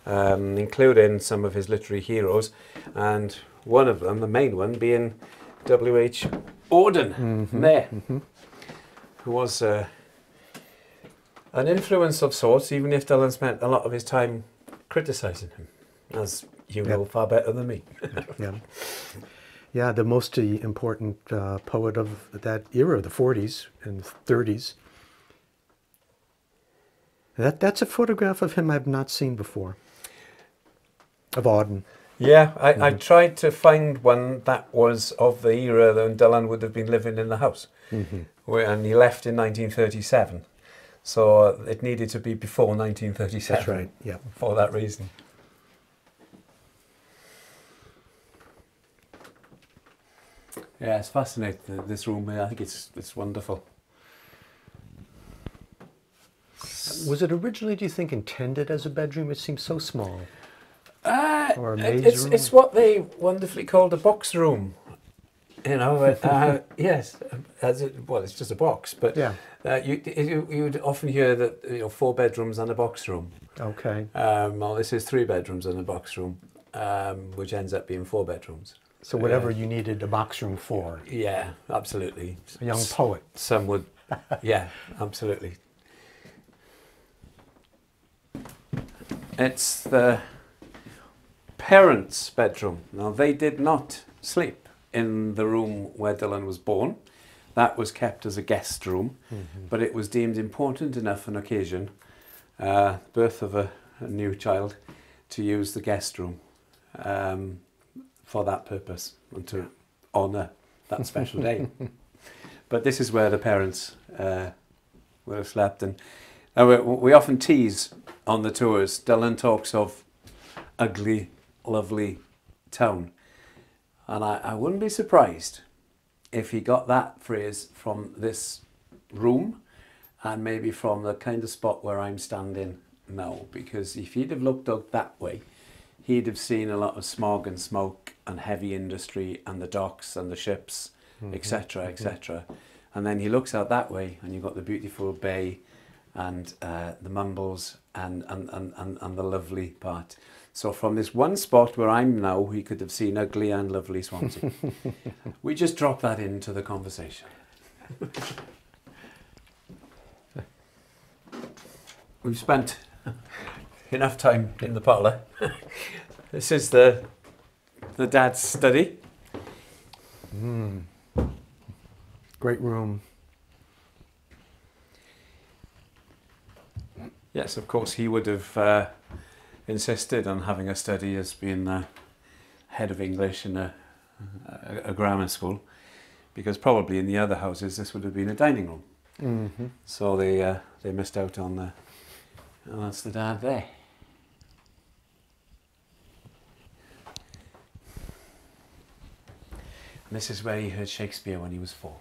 including some of his literary heroes. And one of them, the main one, being W. H. Auden, there, who was an influence of sorts, even if Dylan spent a lot of his time criticising him, as you know far better than me. Yeah, the most important poet of that era, the 40s and 30s. That's a photograph of him I've not seen before, of Auden. Yeah, I tried to find one that was of the era when Dylan would have been living in the house. And he left in 1937. So it needed to be before 1937. That's right, yeah. For that reason. Yeah, it's fascinating, this room here. I think it's wonderful. Was it originally, do you think, intended as a bedroom? It seems so small. Or a maze room? It's what they wonderfully called a box room. You know, yes, as it, well, it's just a box, but yeah. You'd often hear that, you know, 4 bedrooms and a box room. Okay. Well, this is 3 bedrooms and a box room, which ends up being 4 bedrooms. So whatever you needed a box room for. Yeah, absolutely. A young poet. Some would, yeah, absolutely. It's the parents' bedroom. Now, they did not sleep in the room where Dylan was born. That was kept as a guest room, but it was deemed important enough an occasion, birth of a new child, to use the guest room for that purpose and to honour that special day. But this is where the parents would have slept. And we often tease on the tours, Dylan talks of ugly, lovely town. And I wouldn't be surprised if he got that phrase from this room and maybe from the kind of spot where I'm standing now. Because if he'd have looked out that way, he'd have seen a lot of smog and smoke and heavy industry and the docks and the ships, etc., etc. And then he looks out that way and you've got the beautiful bay and the mumbles and the lovely part. So from this one spot where I'm now, he could have seen ugly and lovely Swansea. We just drop that into the conversation. We've spent enough time in the parlour. This is the dad's study. Great room. Yes, of course, he would have insisted on having a study as being the head of English in a grammar school, because probably in the other houses this would have been a dining room. So they missed out on the, and that's the dad there. And this is where he heard Shakespeare when he was 4.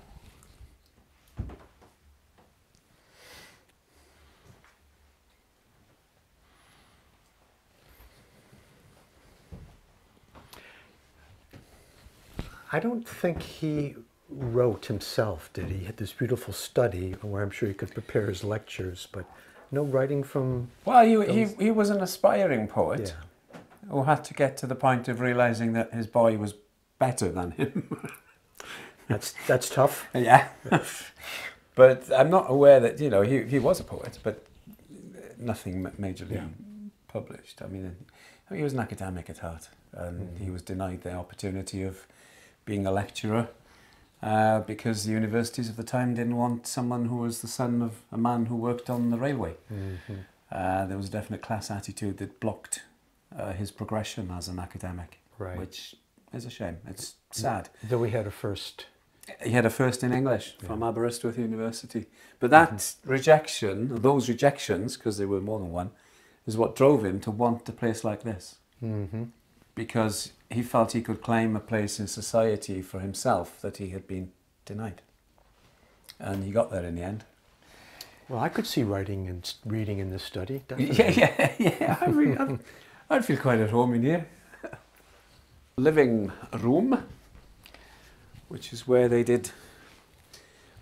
I don't think he wrote himself, did he? He had this beautiful study where I'm sure he could prepare his lectures, but no writing from... Well, he was an aspiring poet who had to get to the point of realising that his boy was better than him. That's tough. Yeah. But I'm not aware that, you know, he was a poet, but nothing majorly published. I mean, he was an academic at heart, and he was denied the opportunity of being a lecturer because the universities of the time didn't want someone who was the son of a man who worked on the railway. There was a definite class attitude that blocked his progression as an academic, which is a shame. It's sad. Though he had a first. He had a first in English from Aberystwyth University. But that rejection, those rejections, because there were more than one, is what drove him to want a place like this. Because he felt he could claim a place in society for himself that he had been denied. And he got there in the end. Well, I could see writing and reading in this study, definitely. Yeah. I'd feel quite at home in here. Living room, which is where they did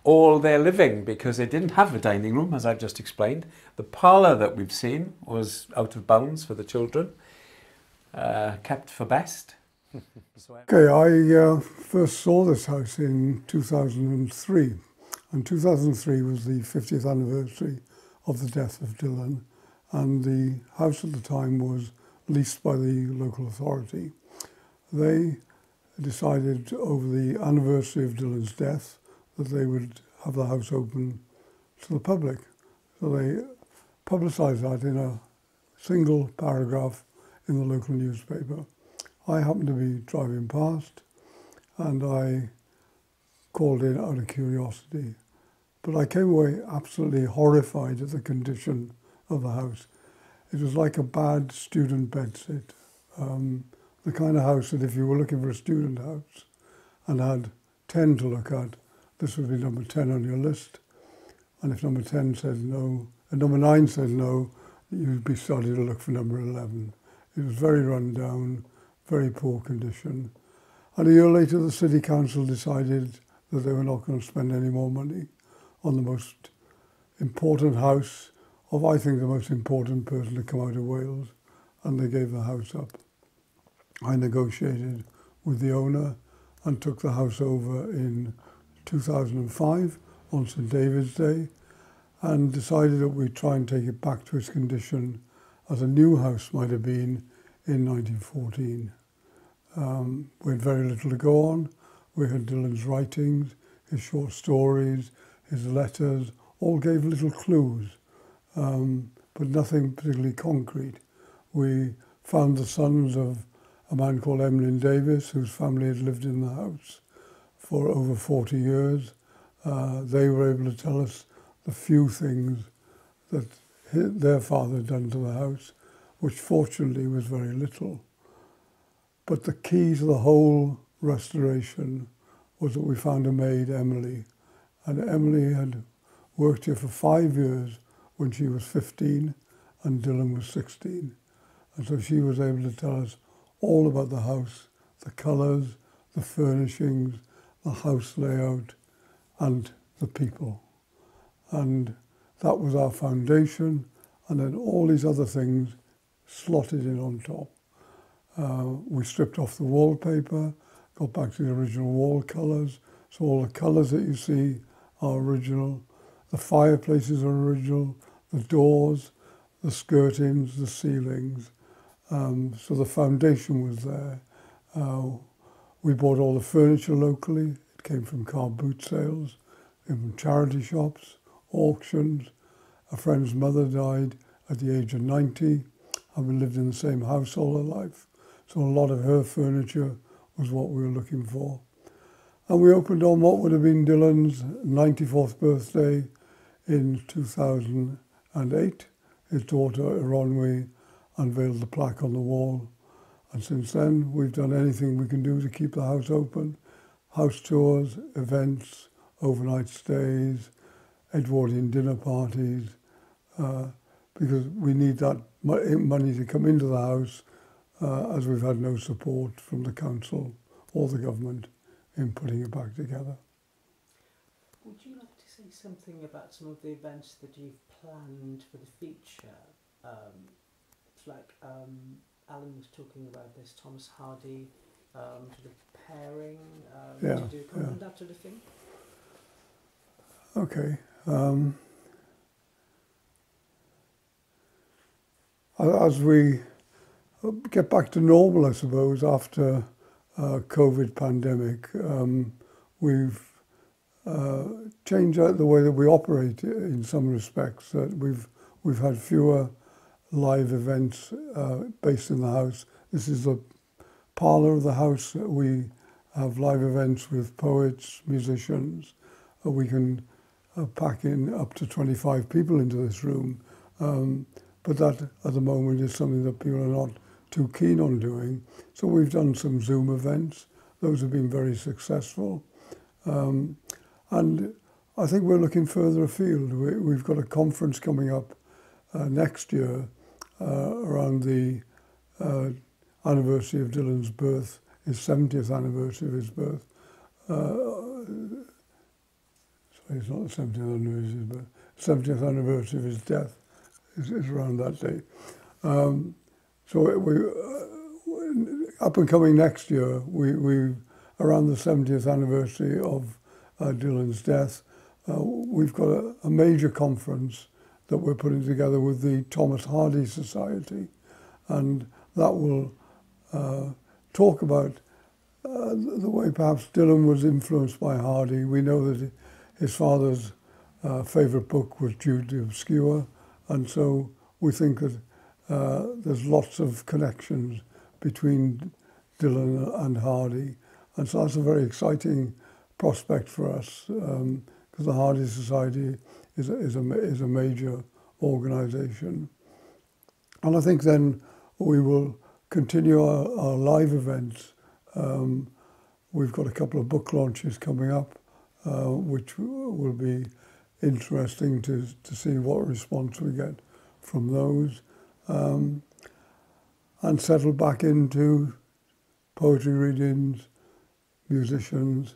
all their living, because they didn't have a dining room, as I've just explained. The parlour that we've seen was out of bounds for the children. Kept for best. Okay, I first saw this house in 2003, and 2003 was the 50th anniversary of the death of Dylan, and the house at the time was leased by the local authority. They decided over the anniversary of Dylan's death that they would have the house open to the public. So they publicised that in a single paragraph in the local newspaper. I happened to be driving past and I called in out of curiosity. But I came away absolutely horrified at the condition of the house. It was like a bad student bedsit. The kind of house that if you were looking for a student house and had 10 to look at, this would be number 10 on your list. And if number 10 said no, and number 9 said no, you'd be starting to look for number 11. It was very run down, very poor condition. And a year later, the City Council decided that they were not going to spend any more money on the most important house of, I think, the most important person to come out of Wales, and they gave the house up. I negotiated with the owner and took the house over in 2005 on St David's Day, and decided that we'd try and take it back to its condition as a new house might have been in 1914. We had very little to go on. We had Dylan's writings, his short stories, his letters, all gave little clues, but nothing particularly concrete. We found the sons of a man called Emlyn Davis, whose family had lived in the house for over 40 years. They were able to tell us the few things that their father had done to the house, which fortunately was very little. But the key to the whole restoration was that we found a maid, Emily. And Emily had worked here for 5 years when she was 15 and Dylan was 16. And so she was able to tell us all about the house, the colours, the furnishings, the house layout and the people. And that was our foundation, and then all these other things slotted in on top. We stripped off the wallpaper, got back to the original wall colours, so all the colours that you see are original. The fireplaces are original, the doors, the skirtings, the ceilings. So the foundation was there. We bought all the furniture locally. It came from car boot sales, came from charity shops, auctions. A friend's mother died at the age of 90, and we lived in the same house all her life. So a lot of her furniture was what we were looking for. And we opened on what would have been Dylan's 94th birthday in 2008. His daughter, Ironwy, unveiled the plaque on the wall. And since then, we've done anything we can do to keep the house open. House tours, events, overnight stays, Edwardian dinner parties, because we need that money to come into the house, as we've had no support from the council or the government in putting it back together. Would you like to say something about some of the events that you've planned for the future? Alun was talking about this Thomas Hardy, sort of pairing, to do and that sort of thing. Okay. As we get back to normal, I suppose, after COVID pandemic, we've changed out the way that we operate in some respects. That we've had fewer live events based in the house. This is the parlour of the house. We have live events with poets, musicians. We can pack in up to 25 people into this room, but that at the moment is something that people are not too keen on doing. So we've done some Zoom events. Those have been very successful. And I think we're looking further afield. We've got a conference coming up next year around the anniversary of Dylan's birth, his 70th anniversary of his birth. Sorry, it's not the 70th anniversary of his birth. 70th anniversary of his death is around that date. So up and coming next year, we around the 70th anniversary of Dylan's death, we've got a major conference that we're putting together with the Thomas Hardy Society, and that will talk about the way perhaps Dylan was influenced by Hardy. We know that his father's favourite book was Jude the Obscure, and so we think that there's lots of connections between Dylan and Hardy, and so that's a very exciting prospect for us, because the Hardy Society is a major organisation. And I think then we will continue our live events We've got a couple of book launches coming up, which will be interesting to see what response we get from those, and settle back into poetry readings, musicians,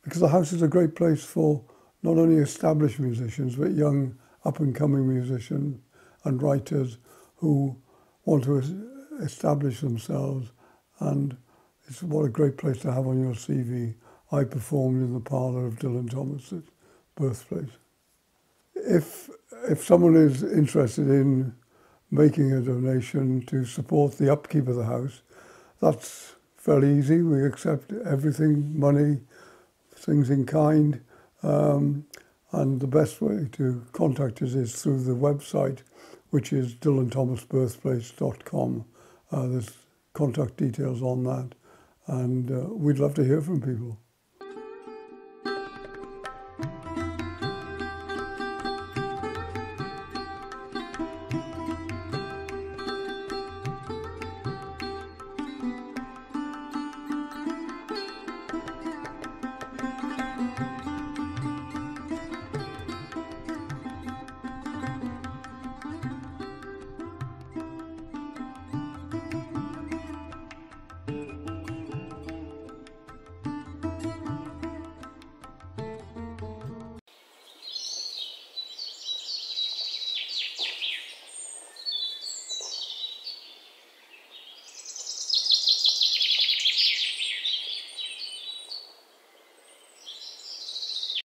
because the house is a great place for not only established musicians but young up-and-coming musicians and writers who want to establish themselves, and it's what a great place to have on your CV. I performed in the parlour of Dylan Thomas's birthplace. If someone is interested in making a donation to support the upkeep of the house, that's fairly easy. We accept everything, money, things in kind, and the best way to contact us is through the website, which is dylanthomasbirthplace.com. There's contact details on that, and we'd love to hear from people.